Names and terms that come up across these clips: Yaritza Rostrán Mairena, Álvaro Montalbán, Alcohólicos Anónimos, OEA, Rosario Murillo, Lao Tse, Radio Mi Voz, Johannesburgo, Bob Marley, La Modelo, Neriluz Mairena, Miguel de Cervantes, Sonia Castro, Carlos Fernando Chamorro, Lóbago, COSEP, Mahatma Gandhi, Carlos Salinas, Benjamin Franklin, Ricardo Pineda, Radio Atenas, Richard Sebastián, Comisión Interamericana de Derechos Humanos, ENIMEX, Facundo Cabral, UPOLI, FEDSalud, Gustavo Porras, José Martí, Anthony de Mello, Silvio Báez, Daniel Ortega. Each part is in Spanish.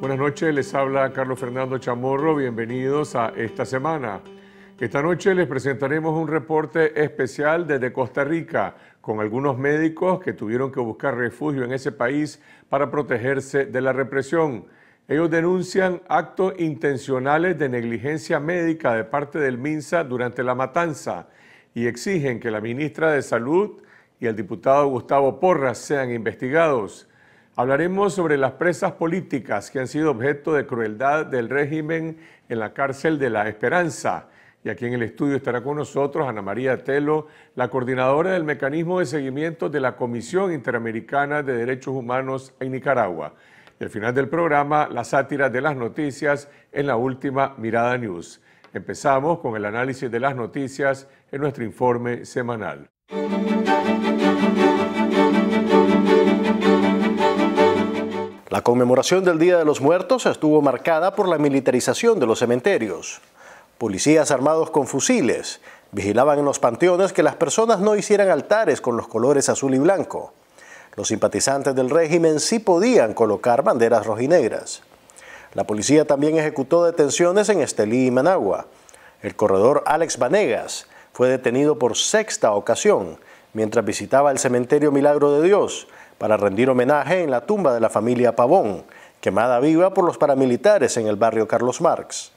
Buenas noches, les habla Carlos Fernando Chamorro, bienvenidos a Esta Semana. Esta noche les presentaremos un reporte especial desde Costa Rica, con algunos médicos que tuvieron que buscar refugio en ese país para protegerse de la represión. Ellos denuncian actos intencionales de negligencia médica de parte del MINSA durante la matanza y exigen que la ministra de Salud y el diputado Gustavo Porras sean investigados. Hablaremos sobre las presas políticas que han sido objeto de crueldad del régimen en la cárcel de La Esperanza. Y aquí en el estudio estará con nosotros Ana María Tello, la coordinadora del mecanismo de seguimiento de la Comisión Interamericana de Derechos Humanos en Nicaragua. Y al final del programa, la sátira de las noticias en la Última Mirada News. Empezamos con el análisis de las noticias en nuestro informe semanal. La conmemoración del Día de los Muertos estuvo marcada por la militarización de los cementerios. Policías armados con fusiles vigilaban en los panteones que las personas no hicieran altares con los colores azul y blanco. Los simpatizantes del régimen sí podían colocar banderas rojinegras. La policía también ejecutó detenciones en Estelí y Managua. El corredor Alex Vanegas fue detenido por sexta ocasión mientras visitaba el cementerio Milagro de Dios para rendir homenaje en la tumba de la familia Pavón, quemada viva por los paramilitares en el barrio Carlos Marx.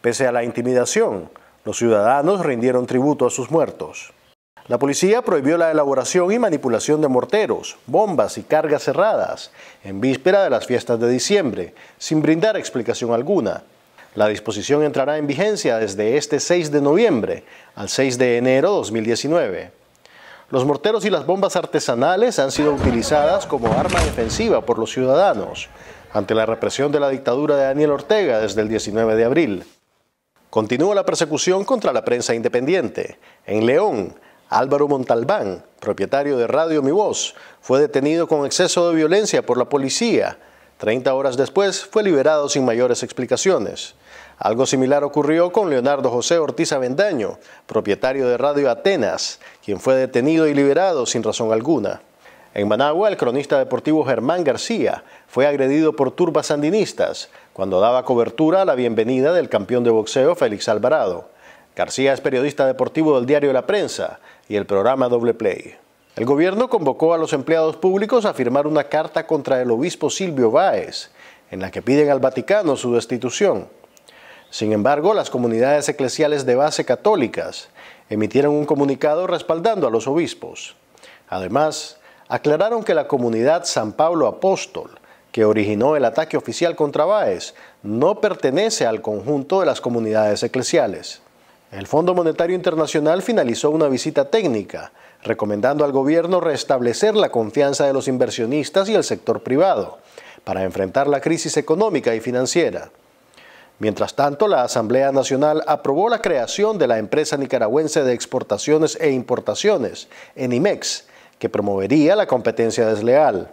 Pese a la intimidación, los ciudadanos rindieron tributo a sus muertos. La policía prohibió la elaboración y manipulación de morteros, bombas y cargas cerradas en víspera de las fiestas de diciembre, sin brindar explicación alguna. La disposición entrará en vigencia desde este 6 de noviembre al 6 de enero de 2019. Los morteros y las bombas artesanales han sido utilizadas como arma defensiva por los ciudadanos ante la represión de la dictadura de Daniel Ortega desde el 19 de abril. Continúa la persecución contra la prensa independiente. En León, Álvaro Montalbán, propietario de Radio Mi Voz, fue detenido con exceso de violencia por la policía. 30 horas después fue liberado sin mayores explicaciones. Algo similar ocurrió con Leonardo José Ortiz Avendaño, propietario de Radio Atenas, quien fue detenido y liberado sin razón alguna. En Managua, el cronista deportivo Germán García fue agredido por turbas sandinistas cuando daba cobertura a la bienvenida del campeón de boxeo Félix Alvarado. García es periodista deportivo del diario La Prensa y el programa Doble Play. El gobierno convocó a los empleados públicos a firmar una carta contra el obispo Silvio Báez, en la que piden al Vaticano su destitución. Sin embargo, las comunidades eclesiales de base católicas emitieron un comunicado respaldando a los obispos. Además, aclararon que la comunidad San Pablo Apóstol, que originó el ataque oficial contra Báez, no pertenece al conjunto de las comunidades eclesiales. El Fondo Monetario Internacional finalizó una visita técnica, recomendando al gobierno restablecer la confianza de los inversionistas y el sector privado para enfrentar la crisis económica y financiera. Mientras tanto, la Asamblea Nacional aprobó la creación de la Empresa Nicaragüense de Exportaciones e Importaciones, ENIMEX, que promovería la competencia desleal.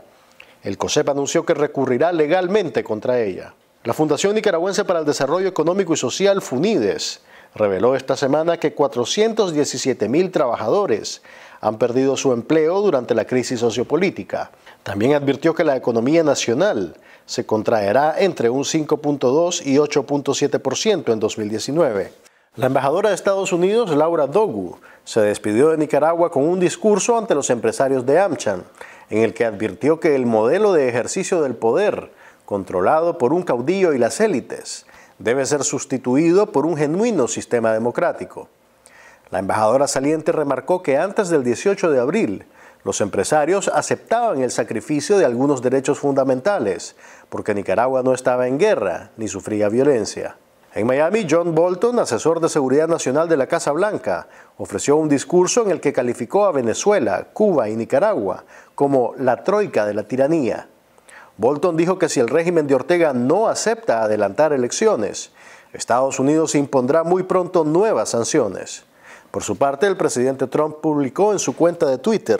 El COSEP anunció que recurrirá legalmente contra ella. La Fundación Nicaragüense para el Desarrollo Económico y Social, FUNIDES, reveló esta semana que 417.000 trabajadores han perdido su empleo durante la crisis sociopolítica. También advirtió que la economía nacional se contraerá entre un 5.2 y 8.7% en 2019. La embajadora de Estados Unidos, Laura Dogu, se despidió de Nicaragua con un discurso ante los empresarios de AmCham, en el que advirtió que el modelo de ejercicio del poder, controlado por un caudillo y las élites, debe ser sustituido por un genuino sistema democrático. La embajadora saliente remarcó que antes del 18 de abril, los empresarios aceptaban el sacrificio de algunos derechos fundamentales, porque Nicaragua no estaba en guerra ni sufría violencia. En Miami, John Bolton, asesor de Seguridad Nacional de la Casa Blanca, ofreció un discurso en el que calificó a Venezuela, Cuba y Nicaragua como la troika de la tiranía. Bolton dijo que si el régimen de Ortega no acepta adelantar elecciones, Estados Unidos impondrá muy pronto nuevas sanciones. Por su parte, el presidente Trump publicó en su cuenta de Twitter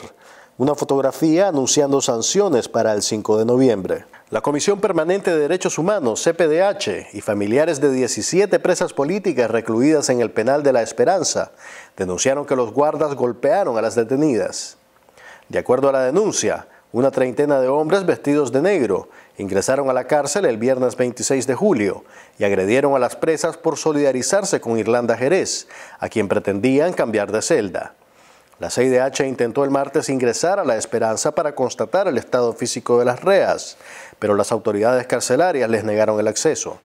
una fotografía anunciando sanciones para el 5 de noviembre. La Comisión Permanente de Derechos Humanos, CPDH, y familiares de 17 presas políticas recluidas en el penal de La Esperanza denunciaron que los guardas golpearon a las detenidas. De acuerdo a la denuncia, Una treintena de hombres vestidos de negro ingresaron a la cárcel el viernes 26 de julio y agredieron a las presas por solidarizarse con Irlanda Jerez, a quien pretendían cambiar de celda. La CIDH intentó el martes ingresar a La Esperanza para constatar el estado físico de las reas, pero las autoridades carcelarias les negaron el acceso.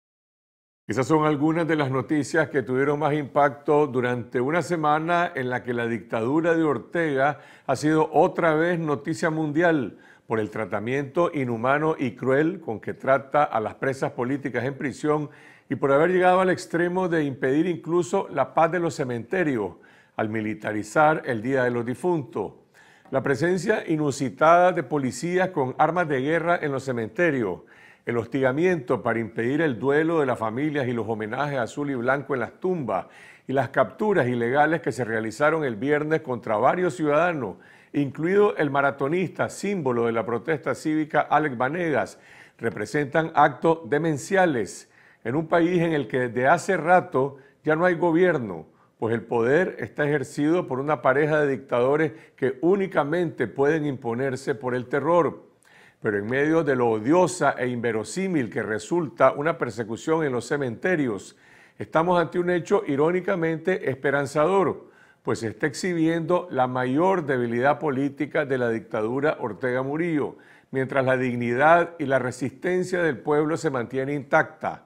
Esas son algunas de las noticias que tuvieron más impacto durante una semana en la que la dictadura de Ortega ha sido otra vez noticia mundial por el tratamiento inhumano y cruel con que trata a las presas políticas en prisión y por haber llegado al extremo de impedir incluso la paz de los cementerios al militarizar el Día de los Difuntos. La presencia inusitada de policías con armas de guerra en los cementerios, el hostigamiento para impedir el duelo de las familias y los homenajes azul y blanco en las tumbas y las capturas ilegales que se realizaron el viernes contra varios ciudadanos, incluido el maratonista, símbolo de la protesta cívica Alex Vanegas, representan actos demenciales en un país en el que desde hace rato ya no hay gobierno, pues el poder está ejercido por una pareja de dictadores que únicamente pueden imponerse por el terror. Pero en medio de lo odiosa e inverosímil que resulta una persecución en los cementerios, estamos ante un hecho irónicamente esperanzador, pues se está exhibiendo la mayor debilidad política de la dictadura Ortega Murillo, mientras la dignidad y la resistencia del pueblo se mantiene intacta.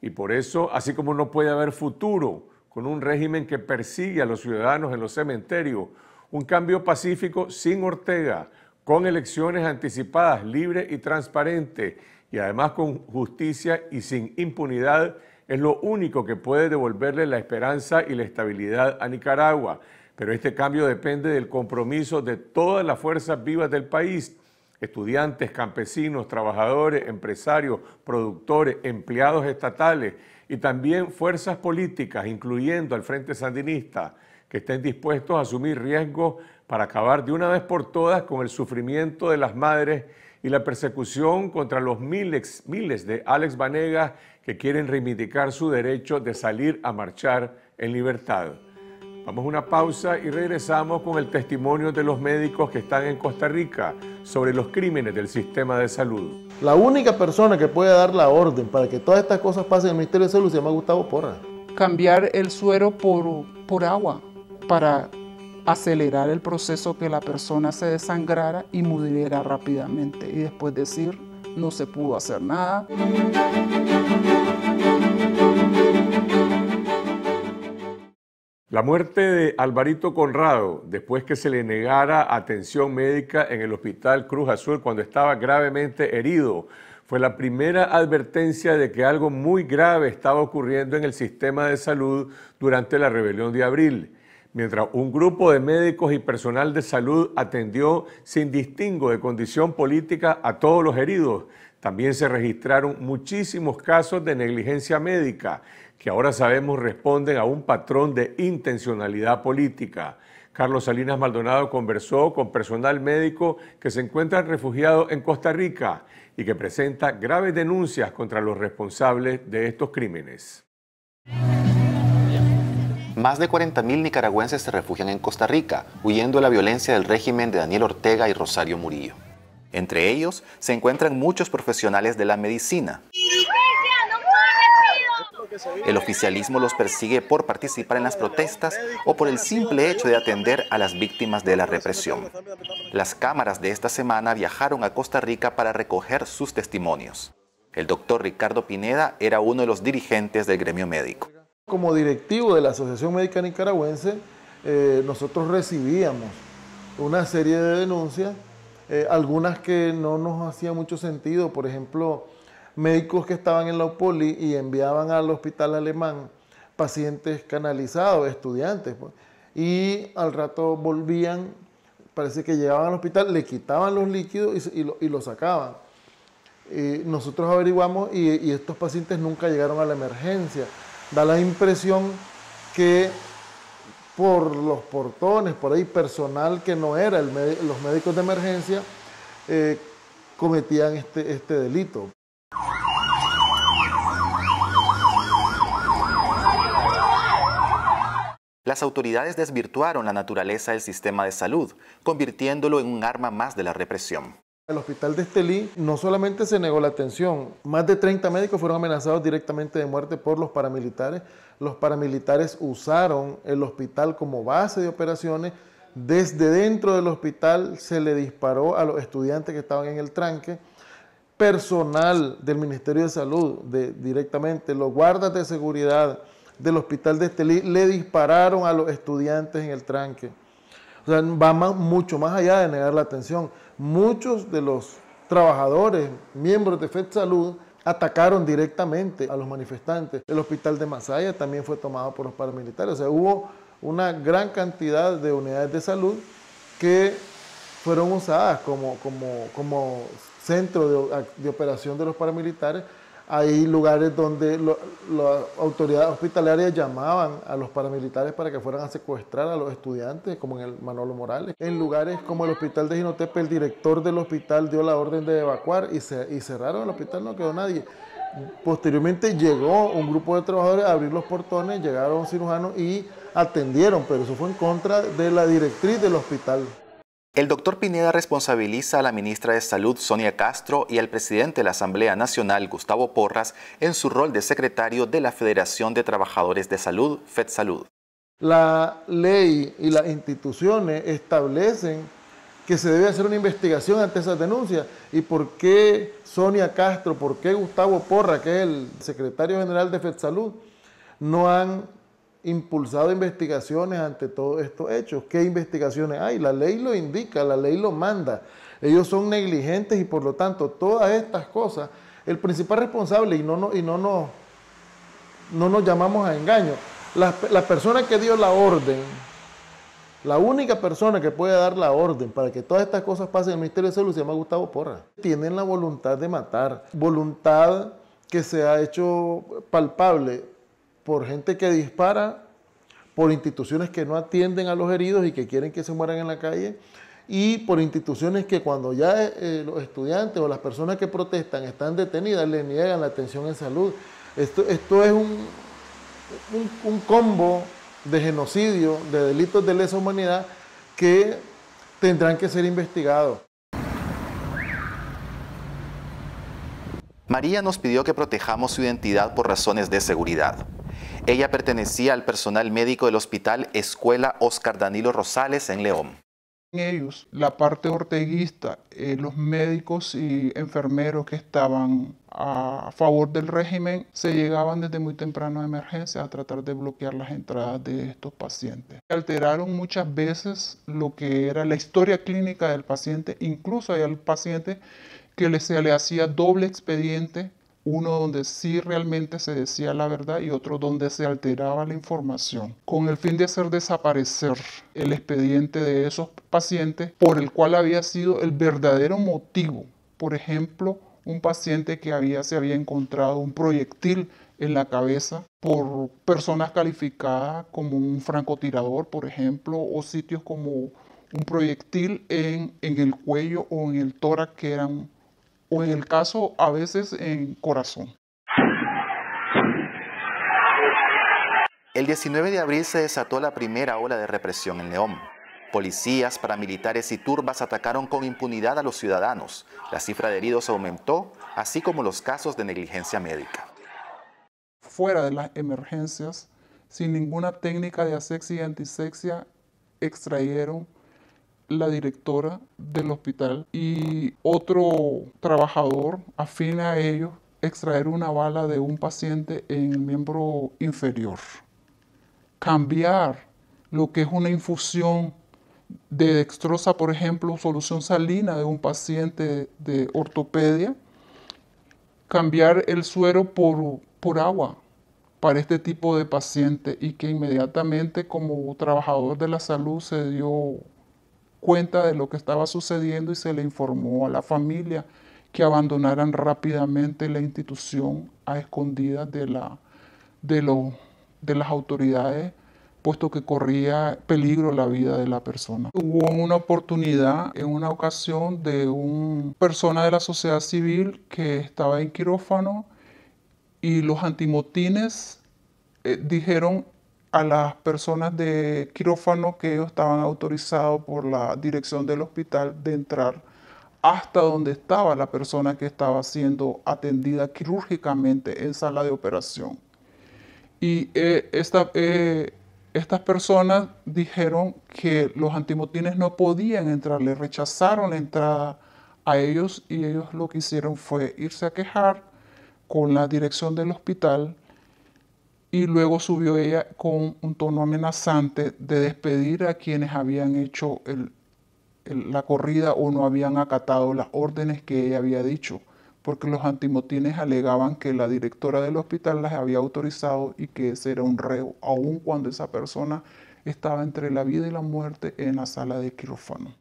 Y por eso, así como no puede haber futuro con un régimen que persigue a los ciudadanos en los cementerios, un cambio pacífico sin Ortega, con elecciones anticipadas, libres y transparentes, y además con justicia y sin impunidad, es lo único que puede devolverle la esperanza y la estabilidad a Nicaragua. Pero este cambio depende del compromiso de todas las fuerzas vivas del país, estudiantes, campesinos, trabajadores, empresarios, productores, empleados estatales, y también fuerzas políticas, incluyendo al Frente Sandinista, que estén dispuestos a asumir riesgos para acabar de una vez por todas con el sufrimiento de las madres y la persecución contra los miles de Alex Vanegas que quieren reivindicar su derecho de salir a marchar en libertad. Vamos a una pausa y regresamos con el testimonio de los médicos que están en Costa Rica sobre los crímenes del sistema de salud. La única persona que puede dar la orden para que todas estas cosas pasen en el Ministerio de Salud se llama Gustavo Porras. Cambiar el suero por agua para acelerar el proceso que la persona se desangrara y muriera rápidamente y después decir no se pudo hacer nada. La muerte de Alvarito Conrado después que se le negara atención médica en el Hospital Cruz Azul cuando estaba gravemente herido fue la primera advertencia de que algo muy grave estaba ocurriendo en el sistema de salud durante la rebelión de abril. Mientras un grupo de médicos y personal de salud atendió sin distingo de condición política a todos los heridos, también se registraron muchísimos casos de negligencia médica, que ahora sabemos responden a un patrón de intencionalidad política. Carlos Salinas Maldonado conversó con personal médico que se encuentra refugiado en Costa Rica y que presenta graves denuncias contra los responsables de estos crímenes. Más de 40.000 nicaragüenses se refugian en Costa Rica, huyendo de la violencia del régimen de Daniel Ortega y Rosario Murillo. Entre ellos se encuentran muchos profesionales de la medicina. El oficialismo los persigue por participar en las protestas o por el simple hecho de atender a las víctimas de la represión. Las cámaras de esta semana viajaron a Costa Rica para recoger sus testimonios. El doctor Ricardo Pineda era uno de los dirigentes del gremio médico. Como directivo de la Asociación Médica Nicaragüense, nosotros recibíamos una serie de denuncias, algunas que no nos hacían mucho sentido, por ejemplo, médicos que estaban en la UPOLI y enviaban al hospital alemán pacientes canalizados, estudiantes, pues, y al rato volvían, parece que llegaban al hospital, le quitaban los líquidos y los sacaban. Nosotros averiguamos y estos pacientes nunca llegaron a la emergencia. Da la impresión que por los portones, por ahí personal que no era, los médicos de emergencia cometían este delito. Las autoridades desvirtuaron la naturaleza del sistema de salud, convirtiéndolo en un arma más de la represión. El hospital de Estelí no solamente se negó la atención, más de 30 médicos fueron amenazados directamente de muerte por los paramilitares. Los paramilitares usaron el hospital como base de operaciones. Desde dentro del hospital se le disparó a los estudiantes que estaban en el tranque. Personal del Ministerio de Salud, directamente los guardas de seguridad del hospital de Estelí le dispararon a los estudiantes en el tranque. O sea, va mucho más allá de negar la atención. Muchos de los trabajadores, miembros de FEDSalud, atacaron directamente a los manifestantes. El hospital de Masaya también fue tomado por los paramilitares. O sea, hubo una gran cantidad de unidades de salud que fueron usadas como centro de operación de los paramilitares. Hay lugares donde las autoridades hospitalarias llamaban a los paramilitares para que fueran a secuestrar a los estudiantes, como en el Manolo Morales. En lugares como el hospital de Jinotepe, el director del hospital dio la orden de evacuar y cerraron el hospital, no quedó nadie. Posteriormente llegó un grupo de trabajadores a abrir los portones, llegaron cirujanos y atendieron, pero eso fue en contra de la directriz del hospital. El doctor Pineda responsabiliza a la ministra de Salud, Sonia Castro, y al presidente de la Asamblea Nacional, Gustavo Porras, en su rol de secretario de la Federación de Trabajadores de Salud, FEDSalud. La ley y las instituciones establecen que se debe hacer una investigación ante esas denuncias. ¿Y por qué Sonia Castro, por qué Gustavo Porras, que es el secretario general de FEDSalud, no han impulsado investigaciones ante todos estos hechos? ¿Qué investigaciones hay? La ley lo indica, la ley lo manda. Ellos son negligentes y por lo tanto todas estas cosas, el principal responsable, y no nos llamamos a engaño, la persona que dio la orden, la única persona que puede dar la orden para que todas estas cosas pasen en el Ministerio de Salud se llama Gustavo Porras. Tienen la voluntad de matar, voluntad que se ha hecho palpable por gente que dispara, por instituciones que no atienden a los heridos y que quieren que se mueran en la calle, y por instituciones que cuando ya los estudiantes o las personas que protestan están detenidas, les niegan la atención en salud. Esto es un combo de genocidio, de delitos de lesa humanidad que tendrán que ser investigados. María nos pidió que protejamos su identidad por razones de seguridad. Ella pertenecía al personal médico del Hospital Escuela Oscar Danilo Rosales en León. Ellos, la parte orteguista, los médicos y enfermeros que estaban a favor del régimen, se llegaban desde muy temprano a emergencia a tratar de bloquear las entradas de estos pacientes. Alteraron muchas veces lo que era la historia clínica del paciente, incluso al paciente que se le hacía doble expediente, uno donde sí realmente se decía la verdad y otro donde se alteraba la información, con el fin de hacer desaparecer el expediente de esos pacientes por el cual había sido el verdadero motivo. Por ejemplo, un paciente que se había encontrado un proyectil en la cabeza por personas calificadas como un francotirador, por ejemplo, o sitios como un proyectil en el cuello o en el tórax que eran, o en el caso, a veces, en corazón. El 19 de abril se desató la primera ola de represión en León. Policías, paramilitares y turbas atacaron con impunidad a los ciudadanos. La cifra de heridos aumentó, así como los casos de negligencia médica. Fuera de las emergencias, sin ninguna técnica de asexia y antisexia, extrajeron la directora del hospital y otro trabajador afín a ellos extraer una bala de un paciente en el miembro inferior. Cambiar lo que es una infusión de dextrosa, por ejemplo, solución salina de un paciente de ortopedia, cambiar el suero por agua para este tipo de paciente, y que inmediatamente como trabajador de la salud se dio cuenta de lo que estaba sucediendo y se le informó a la familia que abandonaran rápidamente la institución a escondidas de las autoridades, puesto que corría peligro la vida de la persona. Hubo una oportunidad en una ocasión de una persona de la sociedad civil que estaba en quirófano y los antimotines dijeron a las personas de quirófano que ellos estaban autorizados por la dirección del hospital de entrar hasta donde estaba la persona que estaba siendo atendida quirúrgicamente en sala de operación. Y estas personas dijeron que los antimotines no podían entrar, le rechazaron la entrada a ellos, y ellos lo que hicieron fue irse a quejar con la dirección del hospital, y luego subió ella con un tono amenazante de despedir a quienes habían hecho la corrida o no habían acatado las órdenes que ella había dicho, porque los antimotines alegaban que la directora del hospital las había autorizado y que ese era un reo, aun cuando esa persona estaba entre la vida y la muerte en la sala de quirófano.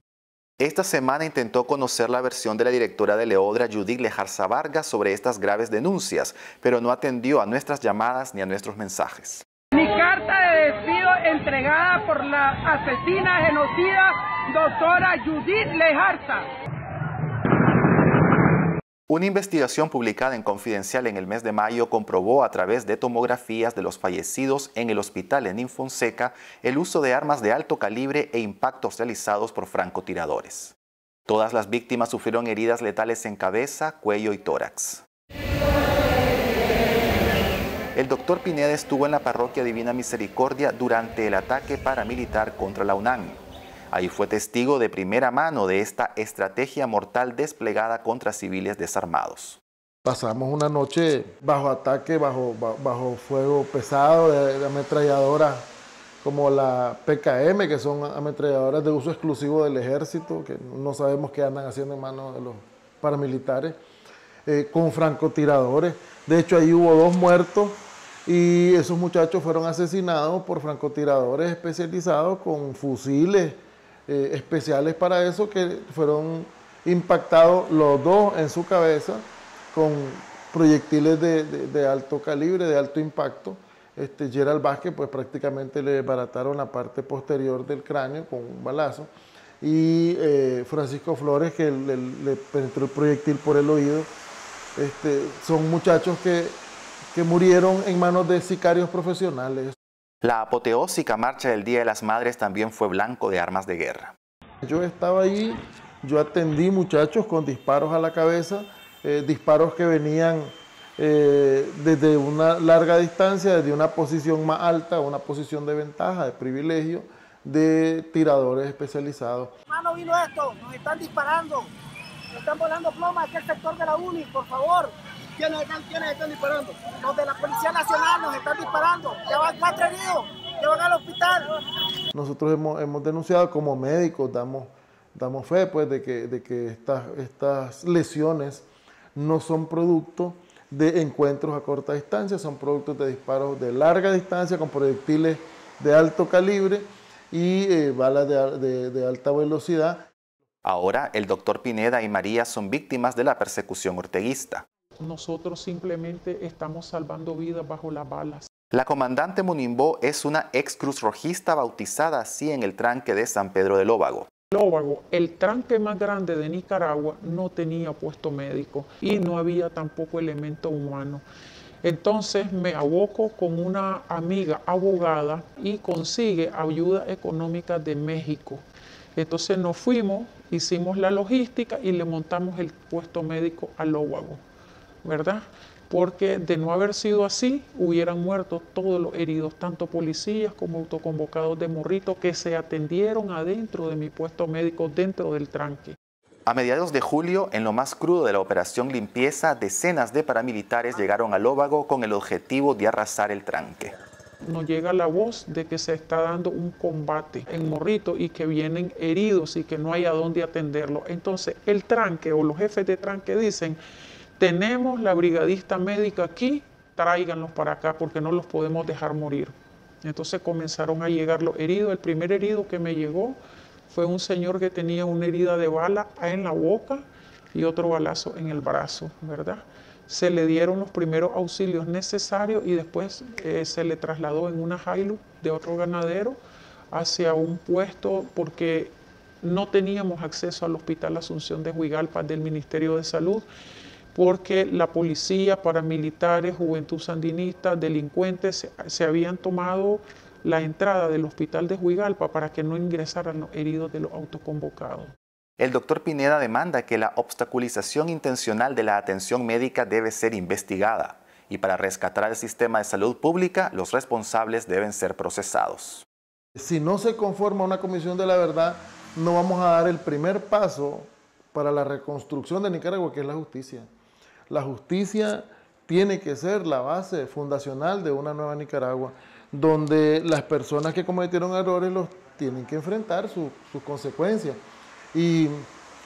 Esta semana intentó conocer la versión de la directora de Leodra, Judith Lejarza Vargas, sobre estas graves denuncias, pero no atendió a nuestras llamadas ni a nuestros mensajes. Mi carta de despido entregada por la asesina genocida, doctora Judith Lejarza. Una investigación publicada en Confidencial en el mes de mayo comprobó a través de tomografías de los fallecidos en el hospital en Infonseca el uso de armas de alto calibre e impactos realizados por francotiradores. Todas las víctimas sufrieron heridas letales en cabeza, cuello y tórax. El doctor Pineda estuvo en la parroquia Divina Misericordia durante el ataque paramilitar contra la UNAM. Ahí fue testigo de primera mano de esta estrategia mortal desplegada contra civiles desarmados. Pasamos una noche bajo ataque, bajo fuego pesado de ametralladoras como la PKM, que son ametralladoras de uso exclusivo del ejército, que no sabemos qué andan haciendo en manos de los paramilitares, con francotiradores. De hecho, ahí hubo 2 muertos. Y esos muchachos fueron asesinados por francotiradores especializados con fusiles especiales para eso, que fueron impactados los 2 en su cabeza con proyectiles de alto calibre, de alto impacto. Gerald Vázquez, pues prácticamente le desbarataron la parte posterior del cráneo con un balazo, y Francisco Flores, que le penetró el proyectil por el oído. Son muchachos que murieron en manos de sicarios profesionales. La apoteósica marcha del Día de las Madres también fue blanco de armas de guerra. Yo estaba allí, yo atendí muchachos con disparos a la cabeza, disparos que venían desde una larga distancia, desde una posición más alta, una posición de ventaja, de privilegio, de tiradores especializados. Hermano, vino esto, nos están disparando, nos están volando plomas, aquí el sector de la UNI, por favor. ¿Quiénes están disparando? Los de la Policía Nacional nos están disparando. Ya van 4 heridos, ya van al hospital. Nosotros hemos denunciado, como médicos damos fe, pues, de que estas lesiones no son producto de encuentros a corta distancia, son productos de disparos de larga distancia con proyectiles de alto calibre y balas de alta velocidad. Ahora el doctor Pineda y María son víctimas de la persecución orteguista. Nosotros simplemente estamos salvando vidas bajo las balas. La comandante Munimbó es una ex cruzrojista bautizada así en el tranque de San Pedro de Lóbago. Lóbago, el tranque más grande de Nicaragua, no tenía puesto médico y no había tampoco elemento humano. Entonces me aboco con una amiga abogada y consigue ayuda económica de México. Entonces nos fuimos, hicimos la logística y le montamos el puesto médico a Lóbago, ¿verdad? Porque de no haber sido así, hubieran muerto todos los heridos, tanto policías como autoconvocados de Morrito, que se atendieron adentro de mi puesto médico, dentro del tranque. A mediados de julio, en lo más crudo de la operación limpieza, decenas de paramilitares llegaron al Lóbago con el objetivo de arrasar el tranque. Nos llega la voz de que se está dando un combate en Morrito y que vienen heridos y que no hay a dónde atenderlos. Entonces, el tranque o los jefes de tranque dicen: tenemos la brigadista médica aquí, tráiganlos para acá porque no los podemos dejar morir. Entonces comenzaron a llegar los heridos. El primer herido que me llegó fue un señor que tenía una herida de bala en la boca y otro balazo en el brazo, ¿verdad? Se le dieron los primeros auxilios necesarios y después se le trasladó en una Hilux de otro ganadero hacia un puesto porque no teníamos acceso al Hospital Asunción de Juigalpa del Ministerio de Salud, porque la policía, paramilitares, juventud sandinista, delincuentes se habían tomado la entrada del hospital de Juigalpa para que no ingresaran los heridos de los autoconvocados. El doctor Pineda demanda que la obstaculización intencional de la atención médica debe ser investigada y para rescatar el sistema de salud pública, los responsables deben ser procesados. Si no se conforma una comisión de la verdad, no vamos a dar el primer paso para la reconstrucción de Nicaragua, que es la justicia. La justicia tiene que ser la base fundacional de una nueva Nicaragua, donde las personas que cometieron errores los tienen que enfrentar sus consecuencias. Y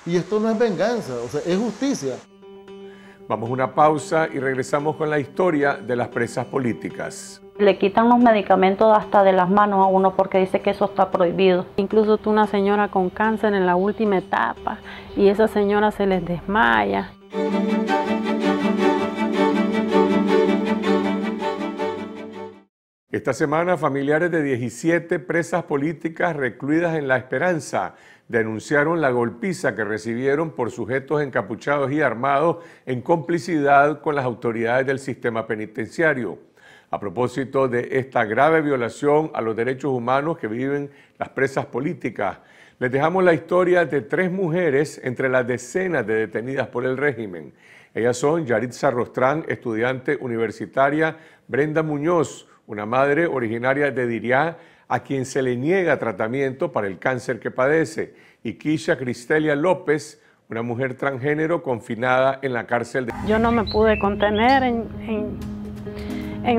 esto no es venganza, o sea, es justicia. Vamos a una pausa y regresamos con la historia de las presas políticas. Le quitan los medicamentos hasta de las manos a uno porque dice que eso está prohibido. Incluso tuvo una señora con cáncer en la última etapa y esa señora se les desmaya. Esta semana, familiares de 17 presas políticas recluidas en La Esperanza denunciaron la golpiza que recibieron por sujetos encapuchados y armados en complicidad con las autoridades del sistema penitenciario. A propósito de esta grave violación a los derechos humanos que viven las presas políticas, les dejamos la historia de 3 mujeres entre las decenas de detenidas por el régimen. Ellas son Yaritza Rostrán, estudiante universitaria, Brenda Muñoz, una madre originaria de Diriá, a quien se le niega tratamiento para el cáncer que padece, y Kysha Cristelia López, una mujer transgénero confinada en la cárcel de... Yo no me pude contener en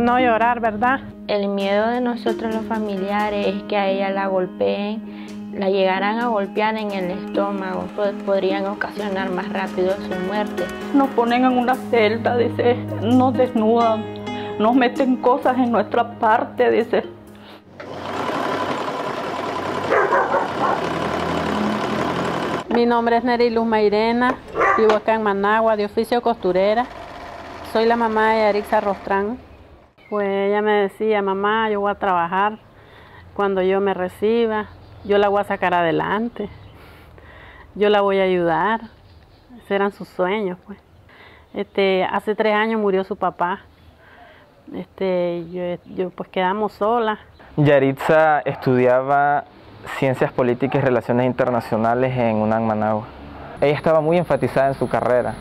no llorar, ¿verdad? El miedo de nosotros los familiares es que a ella la golpeen, la llegaran a golpear en el estómago, podrían ocasionar más rápido su muerte. Nos ponen en una celda, dice, nos desnudan, nos meten cosas en nuestra parte, dice. Mi nombre es Neriluz Mairena, vivo acá en Managua, de oficio costurera. Soy la mamá de Yaritza Rostrán. Pues ella me decía, mamá, yo voy a trabajar, cuando yo me reciba, yo la voy a sacar adelante, yo la voy a ayudar. Esos eran sus sueños, pues. Hace 3 años murió su papá. Yo pues quedamos solas. Yaritza estudiaba Ciencias Políticas y Relaciones Internacionales en UNAM Managua. Ella estaba muy enfatizada en su carrera.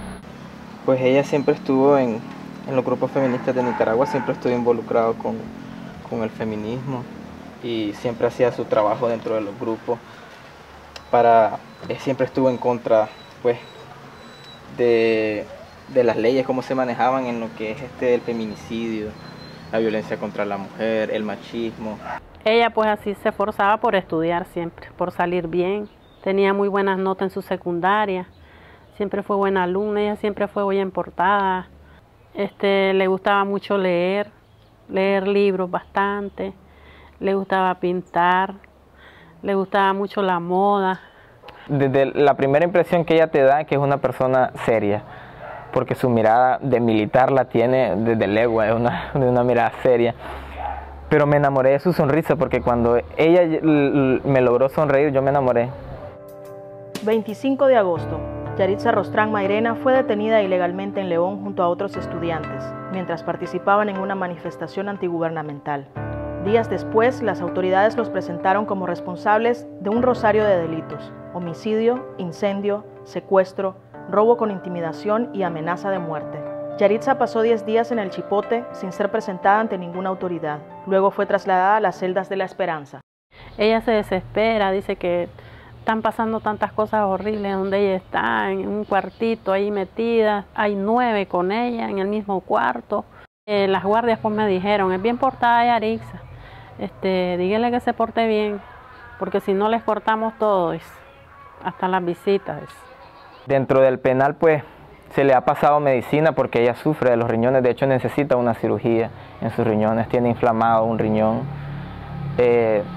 Pues ella siempre estuvo en los grupos feministas de Nicaragua, siempre estuvo involucrado con el feminismo y siempre hacía su trabajo dentro de los grupos. Siempre estuvo en contra pues, de las leyes, cómo se manejaban en lo que es el feminicidio, la violencia contra la mujer, el machismo. Ella pues así se esforzaba por estudiar siempre, por salir bien. Tenía muy buenas notas en su secundaria, siempre fue buena alumna, ella siempre fue bien portada. Le gustaba mucho leer libros bastante, le gustaba pintar, le gustaba mucho la moda. Desde la primera impresión que ella te da que es una persona seria, porque su mirada de militar la tiene desde legua, es una mirada seria. Pero me enamoré de su sonrisa porque cuando ella me logró sonreír, yo me enamoré. 25 de agosto, Yaritza Rostrán Mairena fue detenida ilegalmente en León junto a otros estudiantes, mientras participaban en una manifestación antigubernamental. Días después, las autoridades los presentaron como responsables de un rosario de delitos: homicidio, incendio, secuestro, robo con intimidación y amenaza de muerte. Yaritza pasó 10 días en El Chipote sin ser presentada ante ninguna autoridad. Luego fue trasladada a las celdas de La Esperanza. Ella se desespera, dice que están pasando tantas cosas horribles donde ella está, en un cuartito ahí metida. Hay 9 con ella en el mismo cuarto. Las guardias pues me dijeron, es bien portada Yaritza, dígale que se porte bien, porque si no les cortamos todo, hasta las visitas. Dentro del penal pues se le ha pasado medicina porque ella sufre de los riñones, de hecho necesita una cirugía en sus riñones, tiene inflamado un riñón,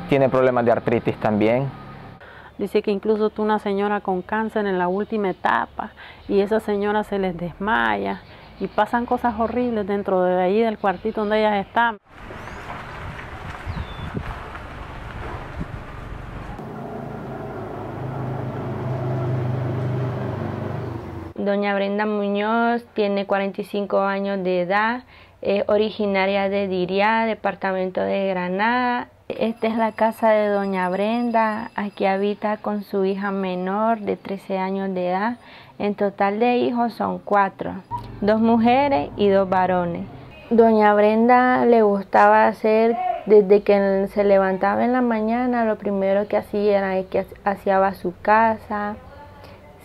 tiene problemas de artritis también. Dice que incluso tuvo una señora con cáncer en la última etapa y esa señora se les desmaya y pasan cosas horribles dentro de ahí del cuartito donde ellas están. Doña Brenda Muñoz tiene 45 años de edad, es originaria de Diriá, departamento de Granada, Esta es la casa de doña Brenda, aquí habita con su hija menor de 13 años de edad. En total de hijos son 4, 2 mujeres y 2 varones. Doña Brenda le gustaba hacer, desde que se levantaba en la mañana, lo primero que hacía era que aseaba su casa.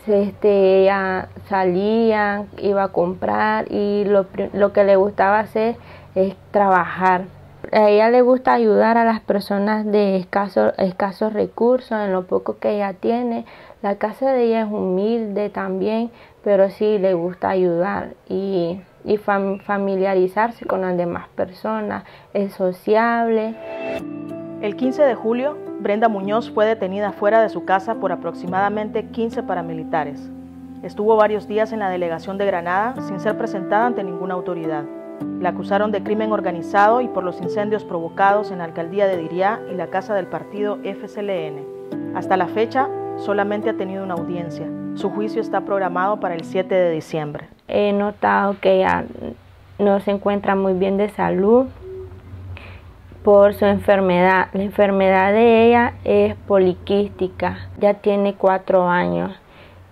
Ella salía, iba a comprar, y lo que le gustaba hacer es trabajar. A ella le gusta ayudar a las personas de escasos recursos, en lo poco que ella tiene. La casa de ella es humilde también, pero sí le gusta ayudar y familiarizarse con las demás personas. Es sociable. El 15 de julio, Brenda Muñoz fue detenida fuera de su casa por aproximadamente 15 paramilitares. Estuvo varios días en la delegación de Granada sin ser presentada ante ninguna autoridad. La acusaron de crimen organizado y por los incendios provocados en la alcaldía de Diriá y la casa del partido FCLN. Hasta la fecha, solamente ha tenido una audiencia. Su juicio está programado para el 7 de diciembre. He notado que ella no se encuentra muy bien de salud por su enfermedad. La enfermedad de ella es poliquística, ya tiene 4 años.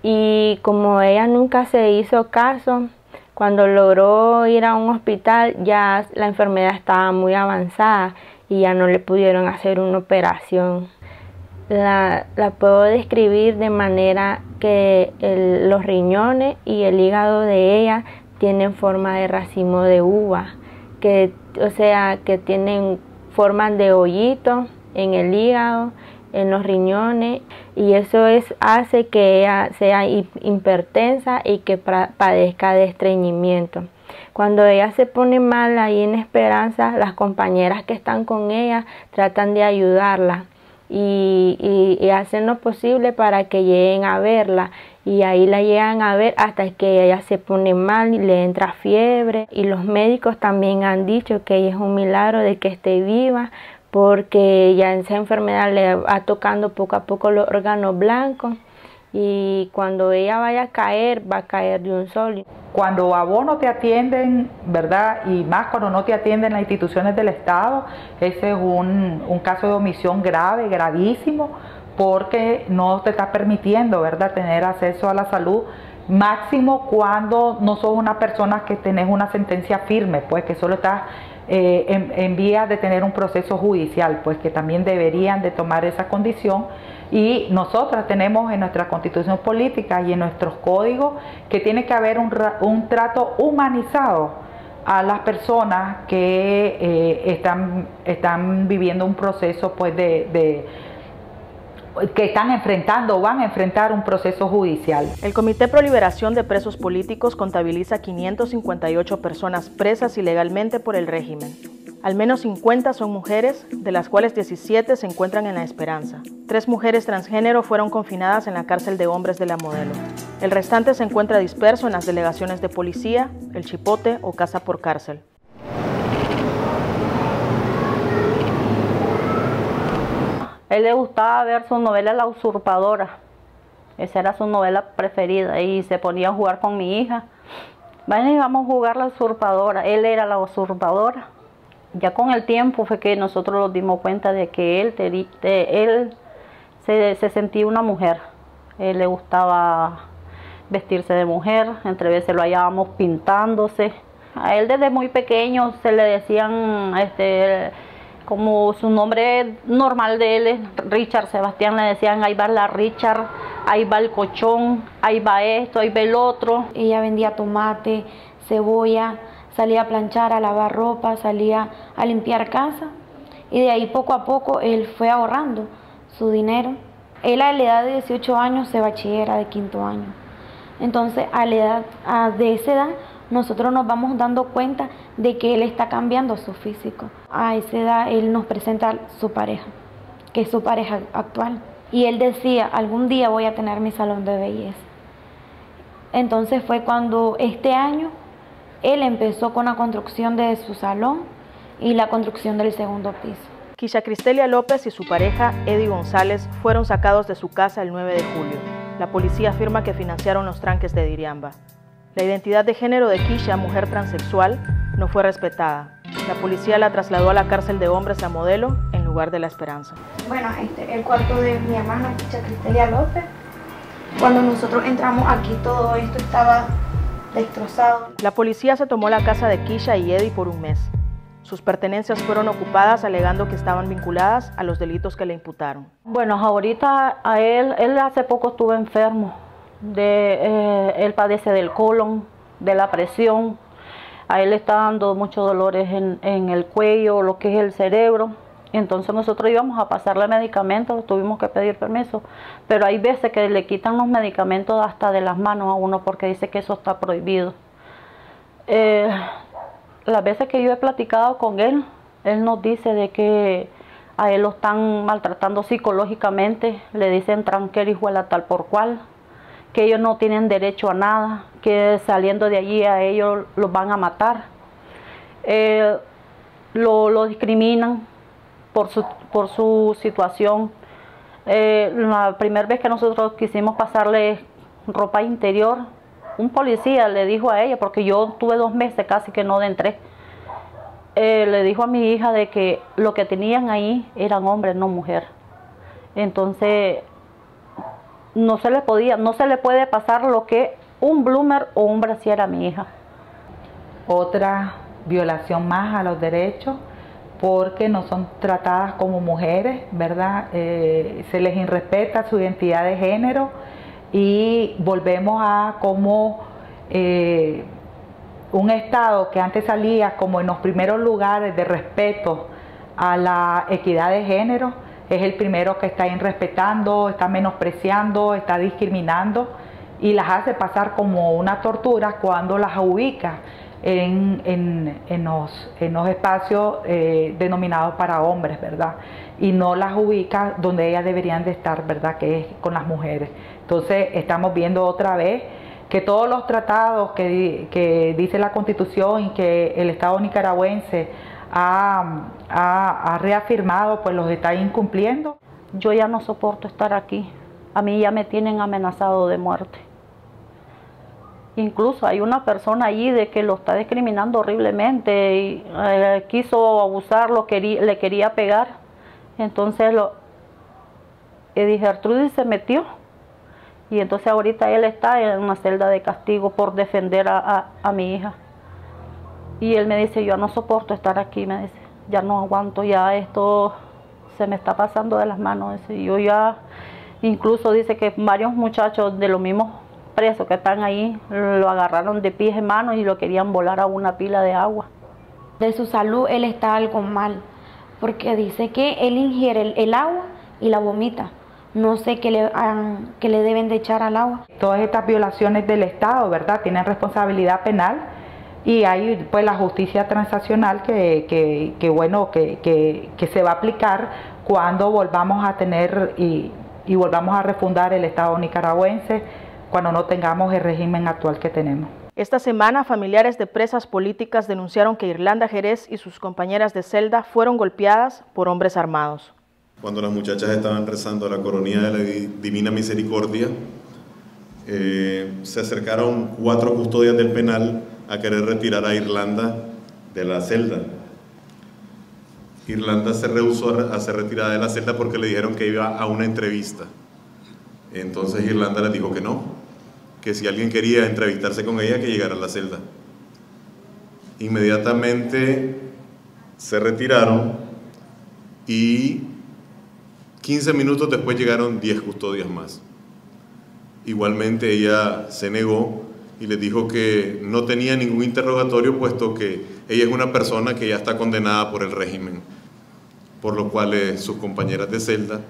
Y como ella nunca se hizo caso, cuando logró ir a un hospital ya la enfermedad estaba muy avanzada y ya no le pudieron hacer una operación. La puedo describir de manera que los riñones y el hígado de ella tienen forma de racimo de uva, que tienen forma de hoyito en el hígado, en los riñones, y eso hace que ella sea hipertensa y que padezca de estreñimiento. Cuando ella se pone mal ahí en Esperanza, las compañeras que están con ella tratan de ayudarla y hacen lo posible para que lleguen a verla, y ahí la llegan a ver hasta que ella se pone mal y le entra fiebre. Y los médicos también han dicho que es un milagro de que esté viva, porque ya esa enfermedad le va tocando poco a poco los órganos blancos, y cuando ella vaya a caer de un solo. Cuando a vos no te atienden, ¿verdad? Y más cuando no te atienden las instituciones del Estado, ese es un caso de omisión grave, gravísimo, porque no te está permitiendo, ¿verdad?, tener acceso a la salud, máximo cuando no sos una persona que tenés una sentencia firme, pues que solo estás en vías de tener un proceso judicial, pues que también deberían de tomar esa condición. Y nosotras tenemos en nuestra constitución política y en nuestros códigos que tiene que haber un trato humanizado a las personas que están viviendo un proceso, pues que están enfrentando o van a enfrentar un proceso judicial. El Comité Pro Liberación de Presos Políticos contabiliza 558 personas presas ilegalmente por el régimen. Al menos 50 son mujeres, de las cuales 17 se encuentran en La Esperanza. 3 mujeres transgénero fueron confinadas en la cárcel de hombres de La Modelo. El restante se encuentra disperso en las delegaciones de policía, El Chipote o Casa por Cárcel. A él le gustaba ver su novela La Usurpadora, esa era su novela preferida, y se ponía a jugar con mi hija. Bueno, íbamos a jugar La Usurpadora, él era la usurpadora. Ya con el tiempo fue que nosotros nos dimos cuenta de que él se sentía una mujer. Él le gustaba vestirse de mujer, entre veces lo hallábamos pintándose. A él desde muy pequeño se le decían, como su nombre normal de él es Richard Sebastián, le decían: ahí va la Richard, ahí va el cochón, ahí va esto, ahí va el otro. Ella vendía tomate, cebolla, salía a planchar, a lavar ropa, salía a limpiar casa, y de ahí poco a poco él fue ahorrando su dinero. Él a la edad de 18 años se bachillera de 5º año, entonces de esa edad nosotros nos vamos dando cuenta de que él está cambiando su físico. A esa edad él nos presenta su pareja, que es su pareja actual. Y él decía: algún día voy a tener mi salón de belleza. Entonces fue cuando este año él empezó con la construcción de su salón y la construcción del 2º piso. Kysha Cristelia López y su pareja Eddie González fueron sacados de su casa el 9 de julio. La policía afirma que financiaron los tranques de Diriamba. La identidad de género de Kysha, mujer transexual, no fue respetada. La policía la trasladó a la cárcel de hombres a Modelo en lugar lugar de La Esperanza. Bueno, el cuarto de mi hermana, Kysha Cristelia López. Cuando nosotros entramos aquí, todo esto estaba destrozado. La policía se tomó la casa de Kysha y Eddie por un mes. Sus pertenencias fueron ocupadas alegando que estaban vinculadas a los delitos que le imputaron. Bueno, ahorita a él hace poco estuvo enfermo. Él padece del colon, de la presión. A él le está dando muchos dolores en el cuello, lo que es el cerebro. Entonces nosotros íbamos a pasarle medicamentos, tuvimos que pedir permiso. Pero hay veces que le quitan los medicamentos hasta de las manos a uno porque dice que eso está prohibido. Las veces que yo he platicado con él, él nos dice de que a él lo están maltratando psicológicamente, le dicen tranquero, hijuela, tal por cual, que ellos no tienen derecho a nada, que saliendo de allí a ellos los van a matar. Lo discriminan por su situación. La primera vez que nosotros quisimos pasarle ropa interior, un policía le dijo a ella, porque yo tuve 2 meses casi que no entré, le dijo a mi hija de que lo que tenían ahí eran hombres, no mujeres. Entonces no se le puede pasar lo que un bloomer o un brasier a mi hija. Otra violación más a los derechos, porque no son tratadas como mujeres, ¿verdad? Se les irrespeta su identidad de género. Y volvemos a como un Estado que antes salía como en los primeros lugares de respeto a la equidad de género, es el primero que está irrespetando, está menospreciando, está discriminando y las hace pasar como una tortura cuando las ubica en los espacios denominados para hombres, ¿verdad? Y no las ubica donde ellas deberían de estar, ¿verdad? Que es con las mujeres. Entonces estamos viendo otra vez que todos los tratados que dice la Constitución y que el Estado nicaragüense ha reafirmado, pues los está incumpliendo. Yo ya no soporto estar aquí. A mí ya me tienen amenazado de muerte. Incluso hay una persona allí de que lo está discriminando horriblemente y quiso abusarlo, le quería pegar. Entonces Eddie Gertrudis se metió y entonces ahorita él está en una celda de castigo por defender a mi hija. Y él me dice, yo no soporto estar aquí, me dice, ya no aguanto, ya esto se me está pasando de las manos. Y yo ya, incluso dice que varios muchachos de los mismos presos que están ahí, lo agarraron de pies en manos y lo querían volar a una pila de agua. De su salud él está algo mal, porque dice que él ingiere el agua y la vomita. No sé qué le deben de echar al agua. Todas estas violaciones del Estado, ¿verdad?, tienen responsabilidad penal y hay pues la justicia transaccional que se va a aplicar cuando volvamos a tener y volvamos a refundar el Estado nicaragüense, cuando no tengamos el régimen actual que tenemos. Esta semana, familiares de presas políticas denunciaron que Irlanda Jerez y sus compañeras de celda fueron golpeadas por hombres armados. Cuando las muchachas estaban rezando la coronilla de la Divina Misericordia, se acercaron 4 custodias del penal a querer retirar a Irlanda de la celda. Irlanda se rehusó a ser retirada de la celda porque le dijeron que iba a una entrevista. Entonces Irlanda les dijo que no, que si alguien quería entrevistarse con ella, que llegara a la celda. Inmediatamente se retiraron y 15 minutos después llegaron 10 custodias más. Igualmente ella se negó y les dijo que no tenía ningún interrogatorio, puesto que ella es una persona que ya está condenada por el régimen, por lo cual sus compañeras de celda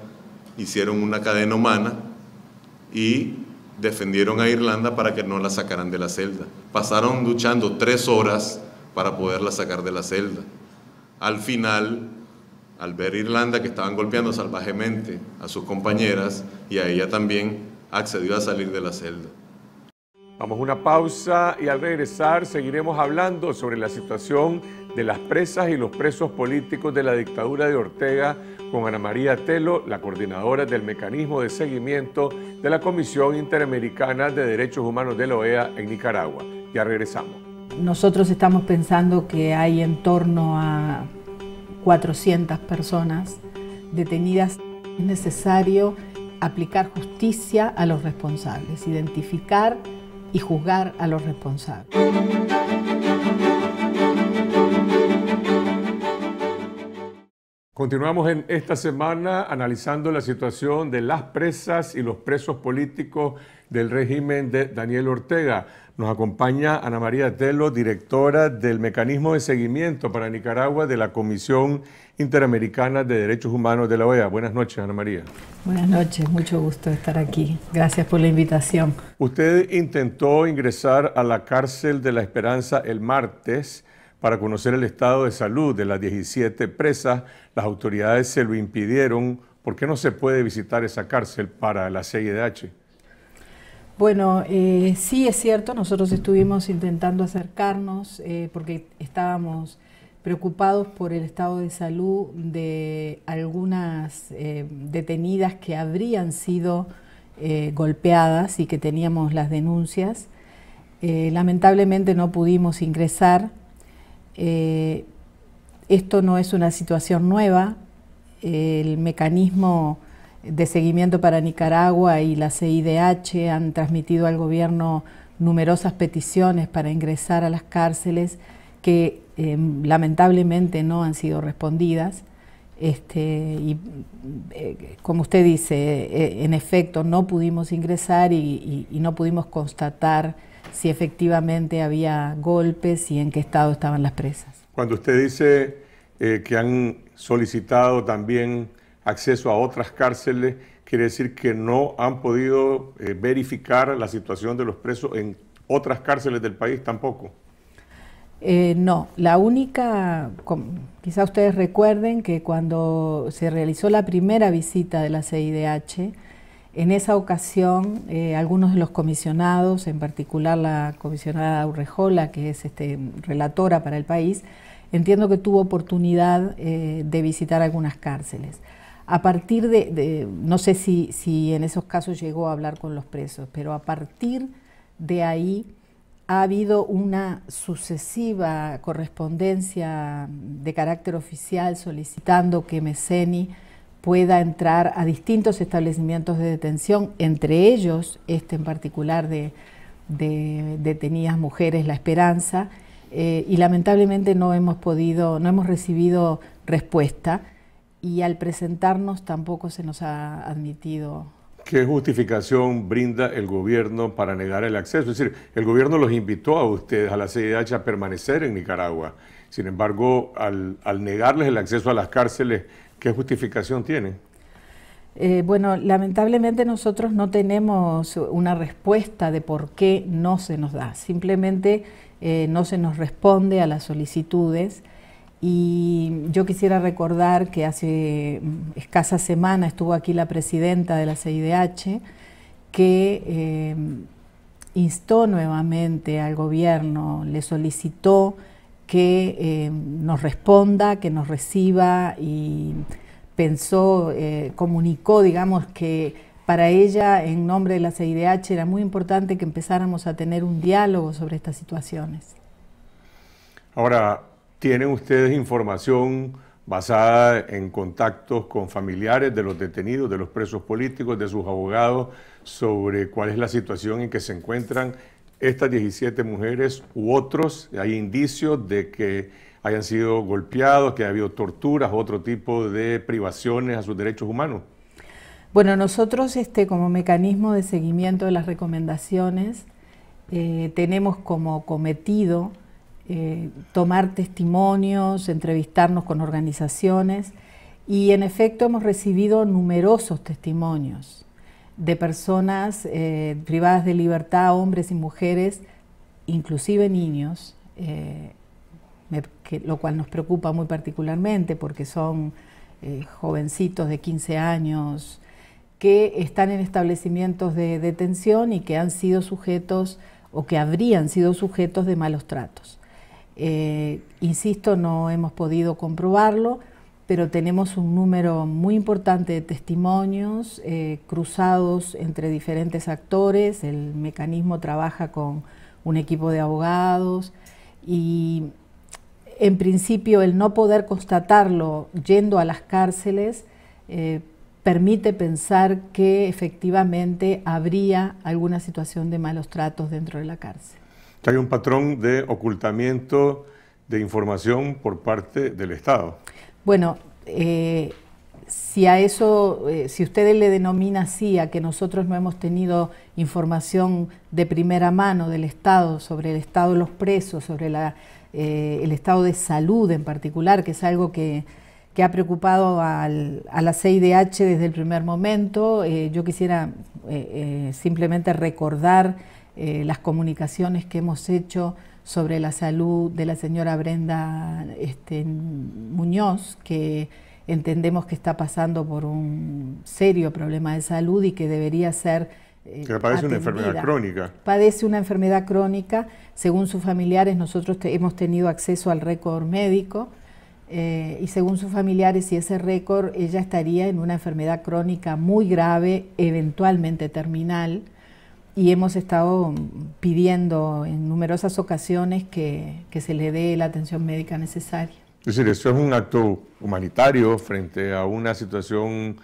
hicieron una cadena humana y defendieron a Irlanda para que no la sacaran de la celda. Pasaron luchando 3 horas para poderla sacar de la celda. Al final, al ver a Irlanda que estaban golpeando salvajemente a sus compañeras y a ella también, accedió a salir de la celda. Vamos a una pausa y al regresar seguiremos hablando sobre la situación de las presas y los presos políticos de la dictadura de Ortega con Ana María Tello, la coordinadora del mecanismo de seguimiento de la Comisión Interamericana de Derechos Humanos de la OEA en Nicaragua. Ya regresamos. Nosotros estamos pensando que hay en torno a 400 personas detenidas. Es necesario aplicar justicia a los responsables, identificar y juzgar a los responsables. Continuamos en esta semana analizando la situación de las presas y los presos políticos del régimen de Daniel Ortega. Nos acompaña Ana María Tello, directora del Mecanismo de Seguimiento para Nicaragua de la Comisión Interamericana de Derechos Humanos de la OEA. Buenas noches, Ana María. Buenas noches, mucho gusto estar aquí. Gracias por la invitación. Usted intentó ingresar a la cárcel de La Esperanza el martes para conocer el estado de salud de las 17 presas. Las autoridades se lo impidieron. ¿Por qué no se puede visitar esa cárcel para la CIDH? Bueno, sí es cierto, nosotros estuvimos intentando acercarnos porque estábamos preocupados por el estado de salud de algunas detenidas que habrían sido golpeadas y que teníamos las denuncias. Lamentablemente no pudimos ingresar. Esto no es una situación nueva. El mecanismo de seguimiento para Nicaragua y la CIDH han transmitido al gobierno numerosas peticiones para ingresar a las cárceles que lamentablemente no han sido respondidas. Como usted dice, en efecto no pudimos ingresar y no pudimos constatar si efectivamente había golpes y en qué estado estaban las presas. Cuando usted dice que han solicitado también acceso a otras cárceles, quiere decir que no han podido verificar la situación de los presos en otras cárceles del país tampoco. No, la única, quizá ustedes recuerden que cuando se realizó la primera visita de la CIDH, en esa ocasión, algunos de los comisionados, en particular la comisionada Urrejola, que es relatora para el país, entiendo que tuvo oportunidad de visitar algunas cárceles. A partir de no sé si en esos casos llegó a hablar con los presos, pero a partir de ahí ha habido una sucesiva correspondencia de carácter oficial solicitando que MESENI pueda entrar a distintos establecimientos de detención, entre ellos en particular de detenidas mujeres, La Esperanza, y lamentablemente no hemos recibido respuesta, y al presentarnos tampoco se nos ha admitido. ¿Qué justificación brinda el gobierno para negar el acceso? Es decir, el gobierno los invitó a ustedes, a la CIDH, a permanecer en Nicaragua. Sin embargo, al negarles el acceso a las cárceles, ¿qué justificación tiene? Bueno, lamentablemente nosotros no tenemos una respuesta de por qué no se nos da. Simplemente no se nos responde a las solicitudes. Y yo quisiera recordar que hace escasa semana estuvo aquí la presidenta de la CIDH, que instó nuevamente al gobierno, le solicitó que nos responda, que nos reciba, y pensó, comunicó, digamos, que para ella, en nombre de la CIDH, era muy importante que empezáramos a tener un diálogo sobre estas situaciones. Ahora, ¿tienen ustedes información basada en contactos con familiares de los detenidos, de los presos políticos, de sus abogados, sobre cuál es la situación en que se encuentran estas 17 mujeres u otros? ¿Hay indicios de que hayan sido golpeados, que haya habido torturas, otro tipo de privaciones a sus derechos humanos? Bueno, nosotros como mecanismo de seguimiento de las recomendaciones tenemos como cometido tomar testimonios, entrevistarnos con organizaciones, y en efecto hemos recibido numerosos testimonios de personas privadas de libertad, hombres y mujeres, inclusive niños, lo cual nos preocupa muy particularmente porque son jovencitos de 15 años que están en establecimientos de detención y que han sido sujetos o que habrían sido sujetos de malos tratos. Insisto, no hemos podido comprobarlo, pero tenemos un número muy importante de testimonios cruzados entre diferentes actores. El mecanismo trabaja con un equipo de abogados y, en principio, el no poder constatarlo yendo a las cárceles permite pensar que efectivamente habría alguna situación de malos tratos dentro de la cárcel. Hay un patrón de ocultamiento de información por parte del Estado. Bueno, si a eso, si usted le denomina así, a que nosotros no hemos tenido información de primera mano del Estado, sobre el estado de los presos, sobre el estado de salud en particular, que es algo que ha preocupado a la CIDH desde el primer momento. Yo quisiera simplemente recordar las comunicaciones que hemos hecho sobre la salud de la señora Brenda Muñoz, que entendemos que está pasando por un serio problema de salud y que debería ser que padece atendida. Una enfermedad crónica. Padece una enfermedad crónica. Según sus familiares, nosotros hemos tenido acceso al récord médico y según sus familiares y ese récord, ella estaría en una enfermedad crónica muy grave, eventualmente terminal, y hemos estado pidiendo en numerosas ocasiones que se le dé la atención médica necesaria. Es decir, eso es un acto humanitario frente a una situación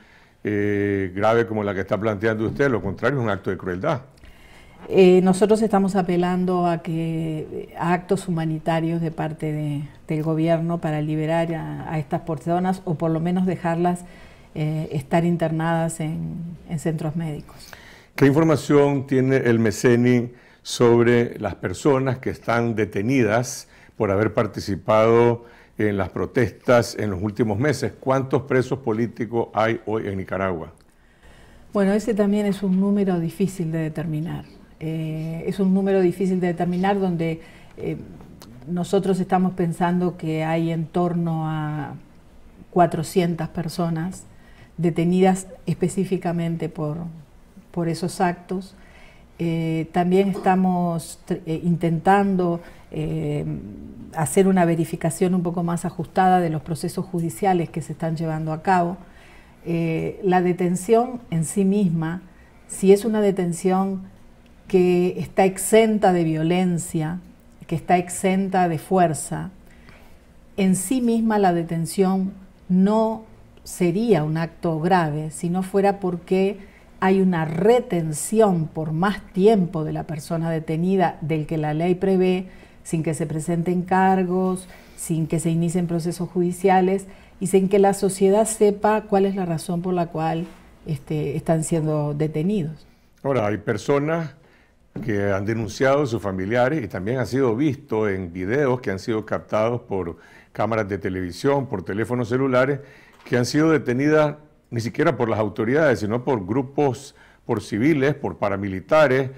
grave como la que está planteando usted. Lo contrario, es un acto de crueldad. Nosotros estamos apelando a actos humanitarios de parte del gobierno para liberar a estas personas o por lo menos dejarlas estar internadas en centros médicos. ¿Qué información tiene el MESENI sobre las personas que están detenidas por haber participado en las protestas en los últimos meses? ¿Cuántos presos políticos hay hoy en Nicaragua? Bueno, ese también es un número difícil de determinar. Es un número difícil de determinar donde nosotros estamos pensando que hay en torno a 400 personas detenidas específicamente por esos actos. También estamos intentando hacer una verificación un poco más ajustada de los procesos judiciales que se están llevando a cabo. La detención en sí misma, si es una detención que está exenta de violencia, que está exenta de fuerza, en sí misma la detención no sería un acto grave si no fuera porque hay una retención por más tiempo de la persona detenida del que la ley prevé, sin que se presenten cargos, sin que se inicien procesos judiciales y sin que la sociedad sepa cuál es la razón por la cual están siendo detenidos. Ahora, hay personas que han denunciado a sus familiares y también han sido vistos en videos que han sido captados por cámaras de televisión, por teléfonos celulares, que han sido detenidas ni siquiera por las autoridades, sino por grupos, por civiles, por paramilitares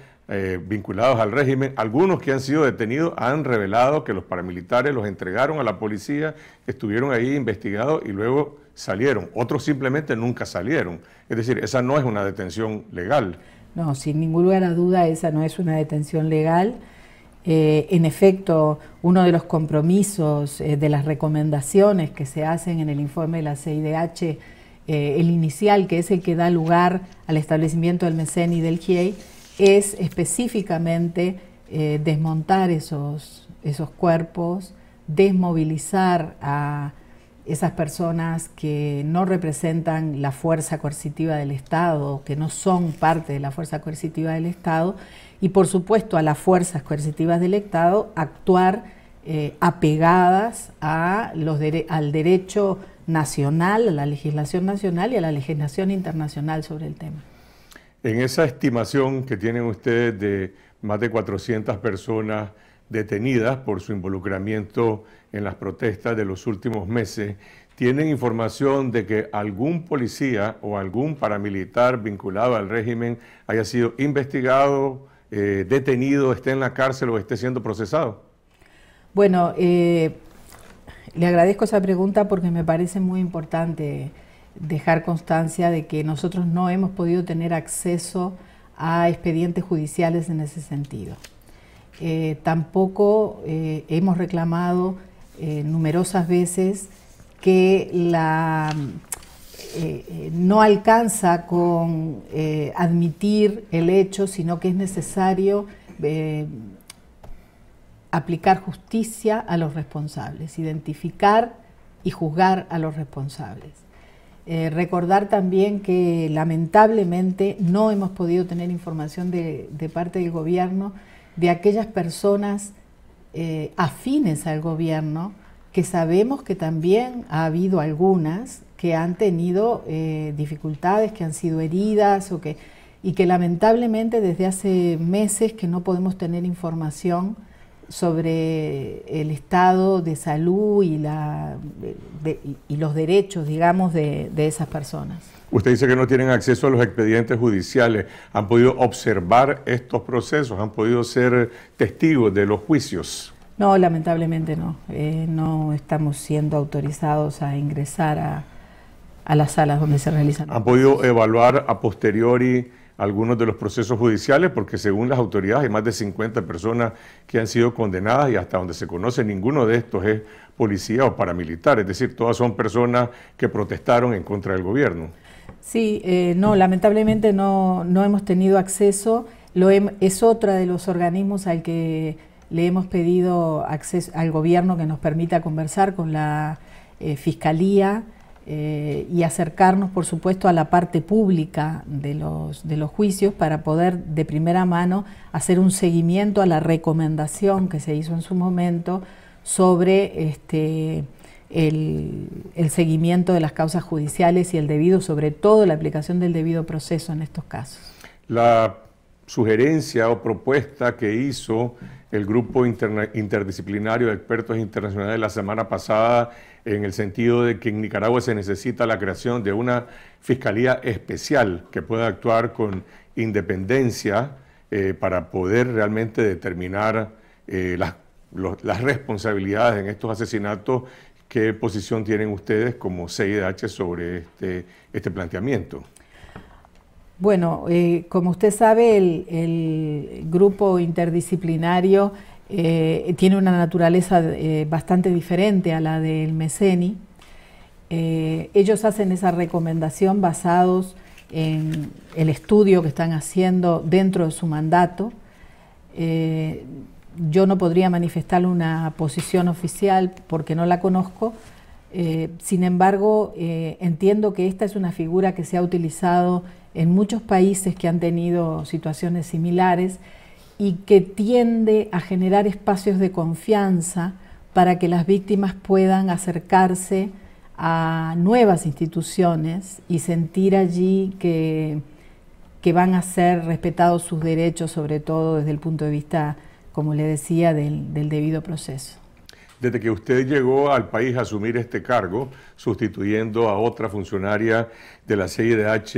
vinculados al régimen. Algunos que han sido detenidos han revelado que los paramilitares los entregaron a la policía, estuvieron ahí investigados y luego salieron. Otros simplemente nunca salieron. Es decir, esa no es una detención legal. No, sin ningún lugar a duda, esa no es una detención legal. En efecto, uno de los compromisos de las recomendaciones que se hacen en el informe de la CIDH, el inicial, que es el que da lugar al establecimiento del MESENI y del GIEI, es específicamente desmontar esos cuerpos, desmovilizar a esas personas que no representan la fuerza coercitiva del Estado, que no son parte de la fuerza coercitiva del Estado, y por supuesto a las fuerzas coercitivas del Estado actuar apegadas a al derecho nacional, a la legislación nacional y a la legislación internacional sobre el tema. En esa estimación que tienen ustedes de más de 400 personas detenidas por su involucramiento en las protestas de los últimos meses, ¿tienen información de que algún policía o algún paramilitar vinculado al régimen haya sido investigado, detenido, esté en la cárcel o esté siendo procesado? Bueno, le agradezco esa pregunta porque me parece muy importante dejar constancia de que nosotros no hemos podido tener acceso a expedientes judiciales en ese sentido. Tampoco hemos reclamado numerosas veces que no alcanza con admitir el hecho, sino que es necesario aplicar justicia a los responsables, identificar y juzgar a los responsables. Recordar también que lamentablemente no hemos podido tener información de parte del gobierno de aquellas personas afines al gobierno, que sabemos que también ha habido algunas que han tenido dificultades, que han sido heridas o que, y que lamentablemente desde hace meses que no podemos tener información sobre el estado de salud y, los derechos, digamos, de esas personas. Usted dice que no tienen acceso a los expedientes judiciales. ¿Han podido observar estos procesos? ¿Han podido ser testigos de los juicios? No, lamentablemente no. No estamos siendo autorizados a ingresar a las salas donde se realizan. ¿Han podido evaluar a posteriori algunos de los procesos judiciales? Porque según las autoridades hay más de 50 personas que han sido condenadas y hasta donde se conoce ninguno de estos es policía o paramilitar, es decir, todas son personas que protestaron en contra del gobierno. Sí, no, lamentablemente no hemos tenido acceso, es otro de los organismos al que le hemos pedido acceso al gobierno que nos permita conversar con la Fiscalía, y acercarnos, por supuesto, a la parte pública de los juicios para poder de primera mano hacer un seguimiento a la recomendación que se hizo en su momento sobre el seguimiento de las causas judiciales y el debido, sobre todo la aplicación del debido proceso en estos casos. La sugerencia o propuesta que hizo el grupo interdisciplinario de expertos internacionales la semana pasada, en el sentido de que en Nicaragua se necesita la creación de una fiscalía especial que pueda actuar con independencia para poder realmente determinar las responsabilidades en estos asesinatos. ¿Qué posición tienen ustedes como CIDH sobre este planteamiento? Bueno, como usted sabe, el grupo interdisciplinario tiene una naturaleza bastante diferente a la del MESENI. Ellos hacen esa recomendación basados en el estudio que están haciendo dentro de su mandato. Yo no podría manifestar una posición oficial porque no la conozco. Sin embargo, entiendo que esta es una figura que se ha utilizado en muchos países que han tenido situaciones similares y que tiende a generar espacios de confianza para que las víctimas puedan acercarse a nuevas instituciones y sentir allí que van a ser respetados sus derechos, sobre todo desde el punto de vista, como le decía, del debido proceso. Desde que usted llegó al país a asumir este cargo, sustituyendo a otra funcionaria de la CIDH,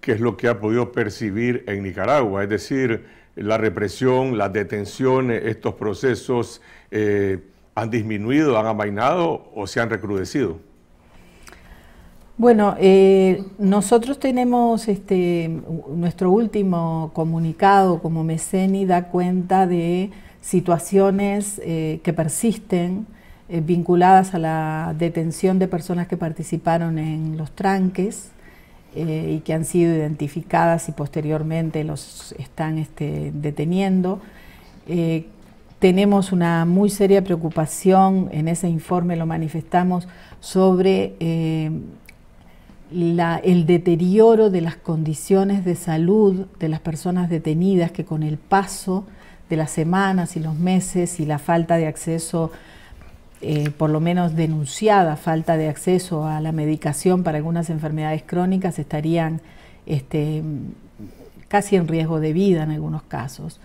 ¿qué es lo que ha podido percibir en Nicaragua? Es decir, la represión, las detenciones, estos procesos, ¿han disminuido, han amainado o se han recrudecido? Bueno, nosotros tenemos nuestro último comunicado como MESENI da cuenta de situaciones que persisten vinculadas a la detención de personas que participaron en los tranques y que han sido identificadas y posteriormente los están deteniendo. Tenemos una muy seria preocupación, en ese informe lo manifestamos, sobre el deterioro de las condiciones de salud de las personas detenidas, que con el paso de las semanas y los meses y la falta de acceso, por lo menos denunciada falta de acceso a la medicación para algunas enfermedades crónicas, estarían casi en riesgo de vida en algunos casos.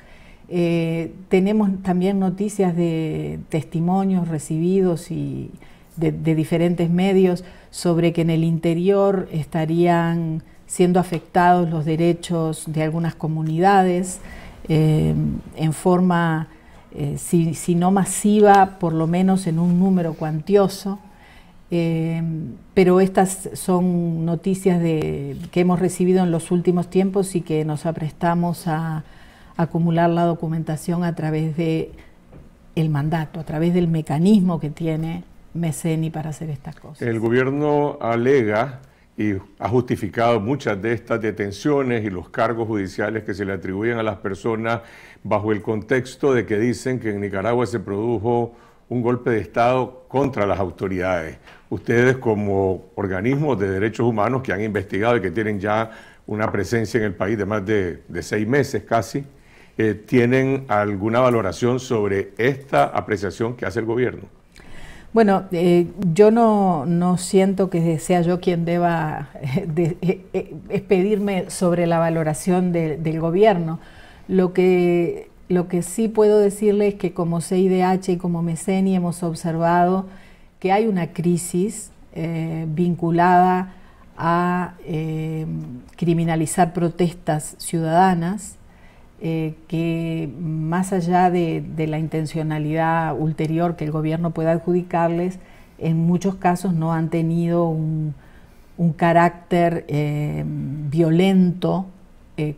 Tenemos también noticias de testimonios recibidos y de diferentes medios sobre que en el interior estarían siendo afectados los derechos de algunas comunidades en forma, si no masiva, por lo menos en un número cuantioso, pero estas son noticias que hemos recibido en los últimos tiempos y que nos aprestamos a acumular la documentación a través del mandato, a través del mecanismo que tiene MESENI para hacer estas cosas. El gobierno alega y ha justificado muchas de estas detenciones y los cargos judiciales que se le atribuyen a las personas bajo el contexto de que dicen que en Nicaragua se produjo un golpe de Estado contra las autoridades. Ustedes, como organismos de derechos humanos que han investigado y que tienen ya una presencia en el país de más de 6 meses casi, ¿tienen alguna valoración sobre esta apreciación que hace el gobierno? Bueno, yo no siento que sea yo quien deba expedirme sobre la valoración del gobierno. Lo que sí puedo decirle es que como CIDH y como MESENI hemos observado que hay una crisis vinculada a criminalizar protestas ciudadanas, que más allá de la intencionalidad ulterior que el gobierno pueda adjudicarles, en muchos casos no han tenido un carácter violento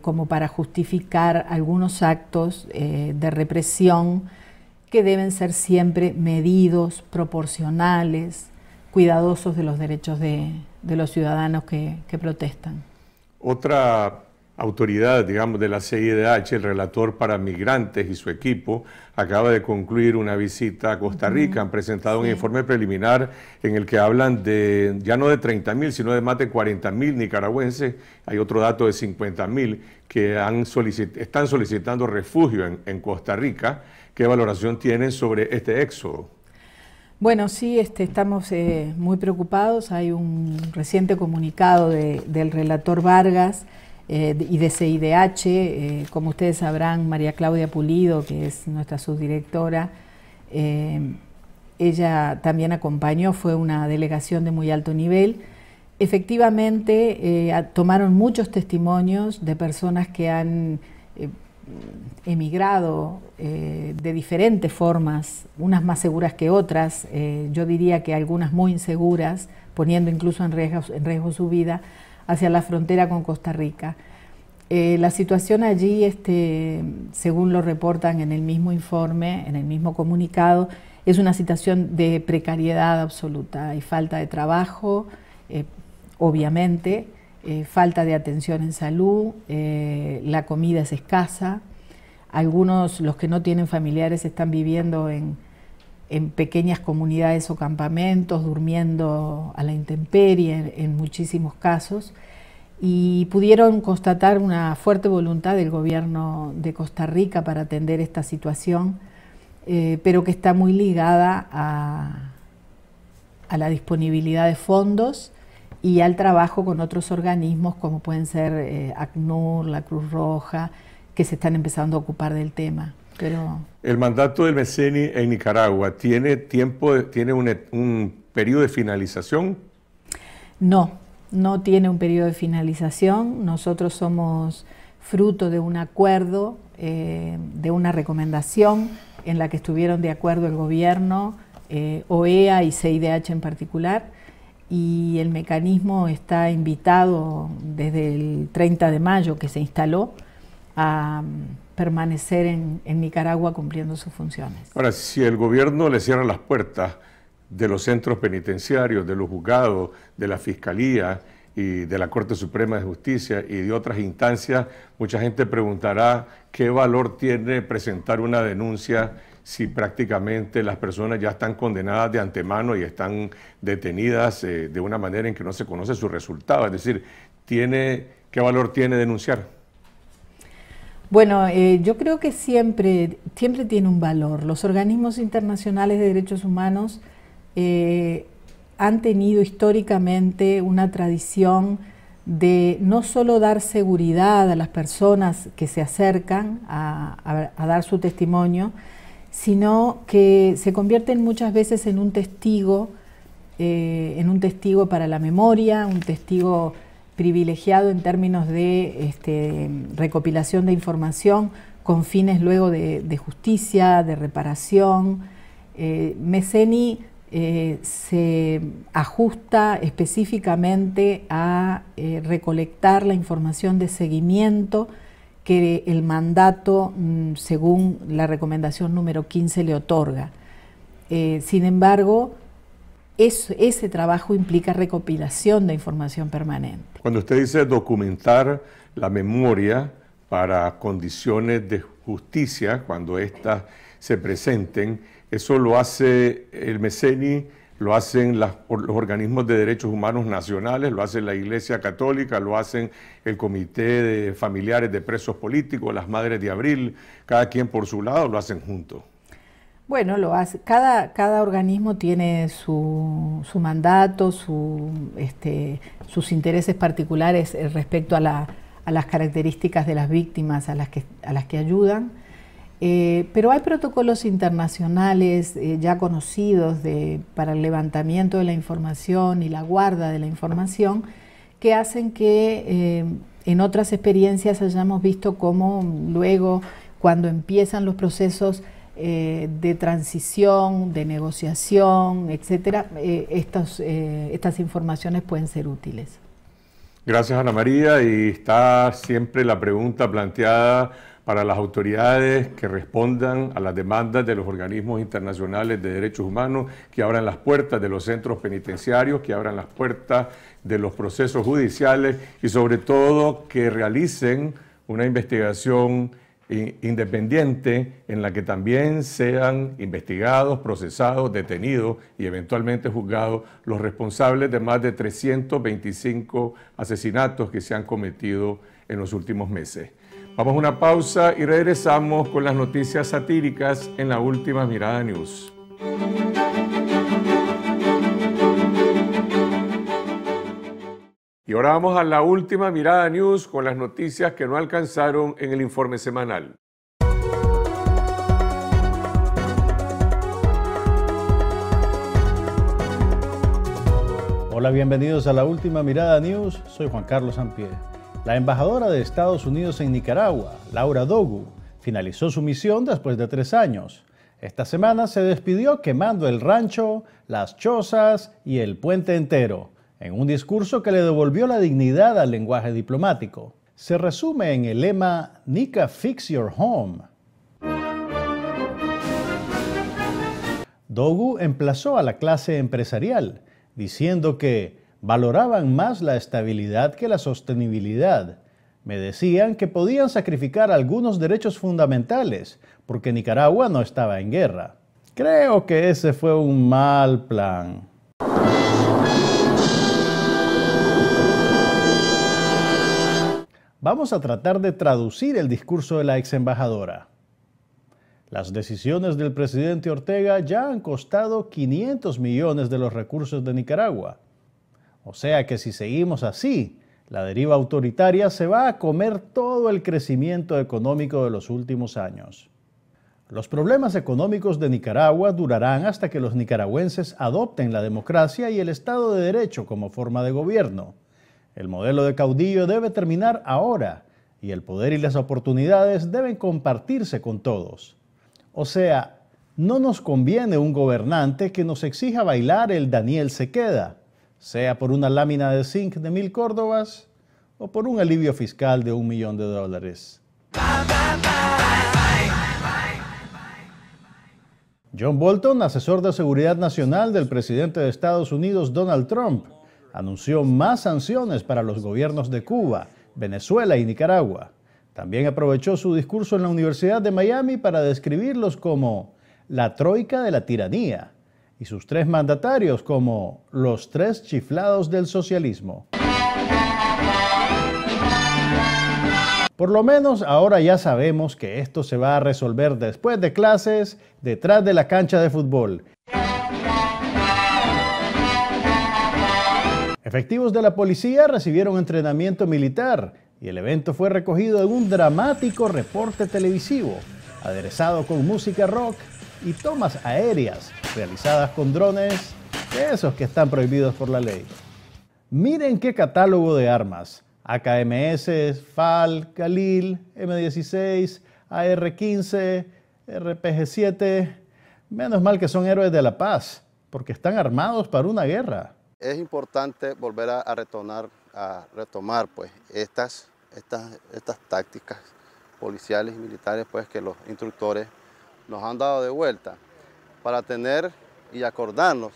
como para justificar algunos actos de represión que deben ser siempre medidos, proporcionales, cuidadosos de los derechos de los ciudadanos que protestan. Otra autoridad, digamos, de la CIDH, el relator para migrantes y su equipo, acaba de concluir una visita a Costa Rica. Han presentado un informe preliminar en el que hablan de, ya no de 30.000, sino de más de 40.000 nicaragüenses. Hay otro dato de 50.000 que están solicitando refugio en Costa Rica. ¿Qué valoración tienen sobre este éxodo? Bueno, sí, estamos muy preocupados. Hay un reciente comunicado del relator Vargas y de CIDH, como ustedes sabrán, María Claudia Pulido, que es nuestra subdirectora, ella también acompañó, fue una delegación de muy alto nivel. Efectivamente, tomaron muchos testimonios de personas que han emigrado de diferentes formas, unas más seguras que otras, yo diría que algunas muy inseguras, poniendo incluso en riesgo su vida, hacia la frontera con Costa Rica. La situación allí, según lo reportan en el mismo informe, en el mismo comunicado, es una situación de precariedad absoluta. Hay falta de trabajo, obviamente, falta de atención en salud, la comida es escasa. Algunos, los que no tienen familiares, están viviendo en pequeñas comunidades o campamentos, durmiendo a la intemperie en muchísimos casos, y pudieron constatar una fuerte voluntad del gobierno de Costa Rica para atender esta situación, pero que está muy ligada a la disponibilidad de fondos y al trabajo con otros organismos como pueden ser ACNUR, la Cruz Roja, que se están empezando a ocupar del tema. Pero el mandato del MESENI en Nicaragua, ¿tiene tiempo, tiene un periodo de finalización? No tiene un periodo de finalización. Nosotros somos fruto de un acuerdo, de una recomendación en la que estuvieron de acuerdo el gobierno, OEA y CIDH en particular, y el mecanismo está invitado desde el 30 de mayo que se instaló a permanecer en Nicaragua cumpliendo sus funciones. Ahora, si el gobierno le cierra las puertas de los centros penitenciarios, de los juzgados, de la Fiscalía y de la Corte Suprema de Justicia y de otras instancias, mucha gente preguntará qué valor tiene presentar una denuncia si prácticamente las personas ya están condenadas de antemano y están detenidas de una manera en que no se conoce su resultado. Es decir, ¿qué valor tiene denunciar? Bueno, yo creo que siempre tiene un valor. Los organismos internacionales de derechos humanos han tenido históricamente una tradición de no solo dar seguridad a las personas que se acercan a dar su testimonio, sino que se convierten muchas veces en un testigo para la memoria, un testigo privilegiado en términos de recopilación de información con fines luego de justicia, de reparación. MESENI se ajusta específicamente a recolectar la información de seguimiento que el mandato, según la recomendación número 15, le otorga. Sin embargo, ese trabajo implica recopilación de información permanente. Cuando usted dice documentar la memoria para condiciones de justicia, cuando éstas se presenten, Eso lo hace el MESENI, lo hacen los organismos de derechos humanos nacionales, lo hace la Iglesia Católica, lo hacen el Comité de Familiares de Presos Políticos, las Madres de Abril, cada quien por su lado, lo hacen juntos. Bueno, lo hace. Cada organismo tiene su mandato, sus intereses particulares respecto a las características de las víctimas a las que ayudan. Pero hay protocolos internacionales ya conocidos para el levantamiento de la información y la guarda de la información que hacen que en otras experiencias hayamos visto cómo luego, cuando empiezan los procesos de transición, de negociación, etcétera, estas informaciones pueden ser útiles. Gracias, Ana María, y está siempre la pregunta planteada para las autoridades que respondan a las demandas de los organismos internacionales de derechos humanos, que abran las puertas de los centros penitenciarios, que abran las puertas de los procesos judiciales y sobre todo que realicen una investigación independiente en la que también sean investigados, procesados, detenidos y eventualmente juzgados los responsables de más de 325 asesinatos que se han cometido en los últimos meses. Vamos a una pausa y regresamos con las noticias satíricas en la Última Mirada News. Y ahora vamos a la Última Mirada News con las noticias que no alcanzaron en el informe semanal. Hola, bienvenidos a la Última Mirada News. Soy Juan Carlos Sampié. La embajadora de Estados Unidos en Nicaragua, Laura Dogu, finalizó su misión después de 3 años. Esta semana se despidió quemando el rancho, las chozas y el puente entero, en un discurso que le devolvió la dignidad al lenguaje diplomático. Se resume en el lema "Nica, fix your home". Dogu emplazó a la clase empresarial, diciendo que valoraban más la estabilidad que la sostenibilidad. Me decían que podían sacrificar algunos derechos fundamentales, porque Nicaragua no estaba en guerra. Creo que ese fue un mal plan. Vamos a tratar de traducir el discurso de la ex embajadora. Las decisiones del presidente Ortega ya han costado 500 millones de los recursos de Nicaragua. O sea que si seguimos así, la deriva autoritaria se va a comer todo el crecimiento económico de los últimos años. Los problemas económicos de Nicaragua durarán hasta que los nicaragüenses adopten la democracia y el Estado de Derecho como forma de gobierno. El modelo de caudillo debe terminar ahora y el poder y las oportunidades deben compartirse con todos. O sea, no nos conviene un gobernante que nos exija bailar el Daniel se queda, sea por una lámina de zinc de 1000 córdobas o por un alivio fiscal de $1 millón. John Bolton, asesor de seguridad nacional del presidente de Estados Unidos, Donald Trump, anunció más sanciones para los gobiernos de Cuba, Venezuela y Nicaragua. También aprovechó su discurso en la Universidad de Miami para describirlos como la troika de la tiranía y sus 3 mandatarios como los 3 chiflados del socialismo. Por lo menos ahora ya sabemos que esto se va a resolver después de clases, detrás de la cancha de fútbol. Efectivos de la policía recibieron entrenamiento militar y el evento fue recogido en un dramático reporte televisivo, aderezado con música rock y tomas aéreas realizadas con drones, esos que están prohibidos por la ley. Miren qué catálogo de armas: AKMS, FAL, Galil, M16, AR-15, RPG-7. Menos mal que son héroes de la paz, porque están armados para una guerra. Es importante volver a retomar pues, estas tácticas policiales y militares pues, que los instructores nos han dado de vuelta para tener y acordarnos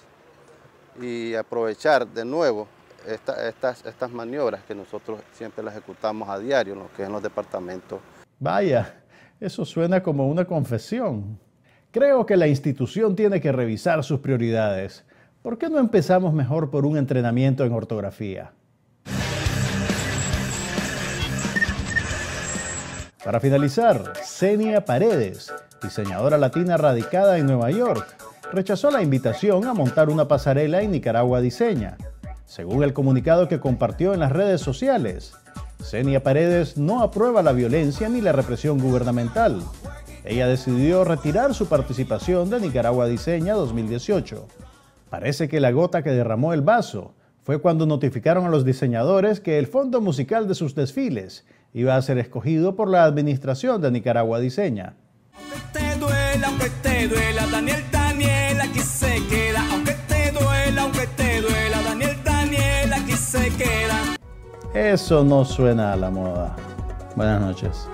y aprovechar de nuevo estas maniobras que nosotros siempre las ejecutamos a diario en lo que es en los departamentos. Vaya, eso suena como una confesión. Creo que la institución tiene que revisar sus prioridades. ¿Por qué no empezamos mejor por un entrenamiento en ortografía? Para finalizar, Cenia Paredes, diseñadora latina radicada en Nueva York, rechazó la invitación a montar una pasarela en Nicaragua Diseña. Según el comunicado que compartió en las redes sociales, Cenia Paredes no aprueba la violencia ni la represión gubernamental. Ella decidió retirar su participación de Nicaragua Diseña 2018. Parece que la gota que derramó el vaso fue cuando notificaron a los diseñadores que el fondo musical de sus desfiles iba a ser escogido por la administración de Nicaragua Diseña. Aunque te duela, Daniel, Daniel, aquí se queda. Aunque te duela, Daniel, Daniel, aquí se queda. Eso no suena a la moda. Buenas noches.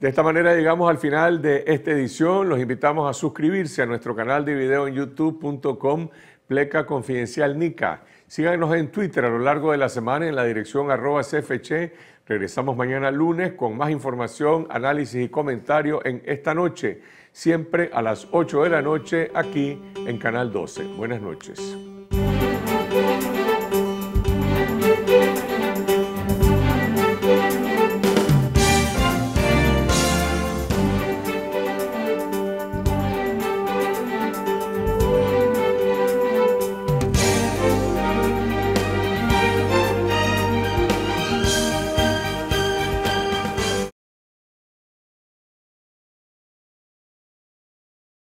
De esta manera llegamos al final de esta edición. Los invitamos a suscribirse a nuestro canal de video en youtube.com/Confidencial Nica. Síganos en Twitter a lo largo de la semana en la dirección @CFC. Regresamos mañana lunes con más información, análisis y comentario en Esta Noche, siempre a las 8 de la noche aquí en Canal 12. Buenas noches.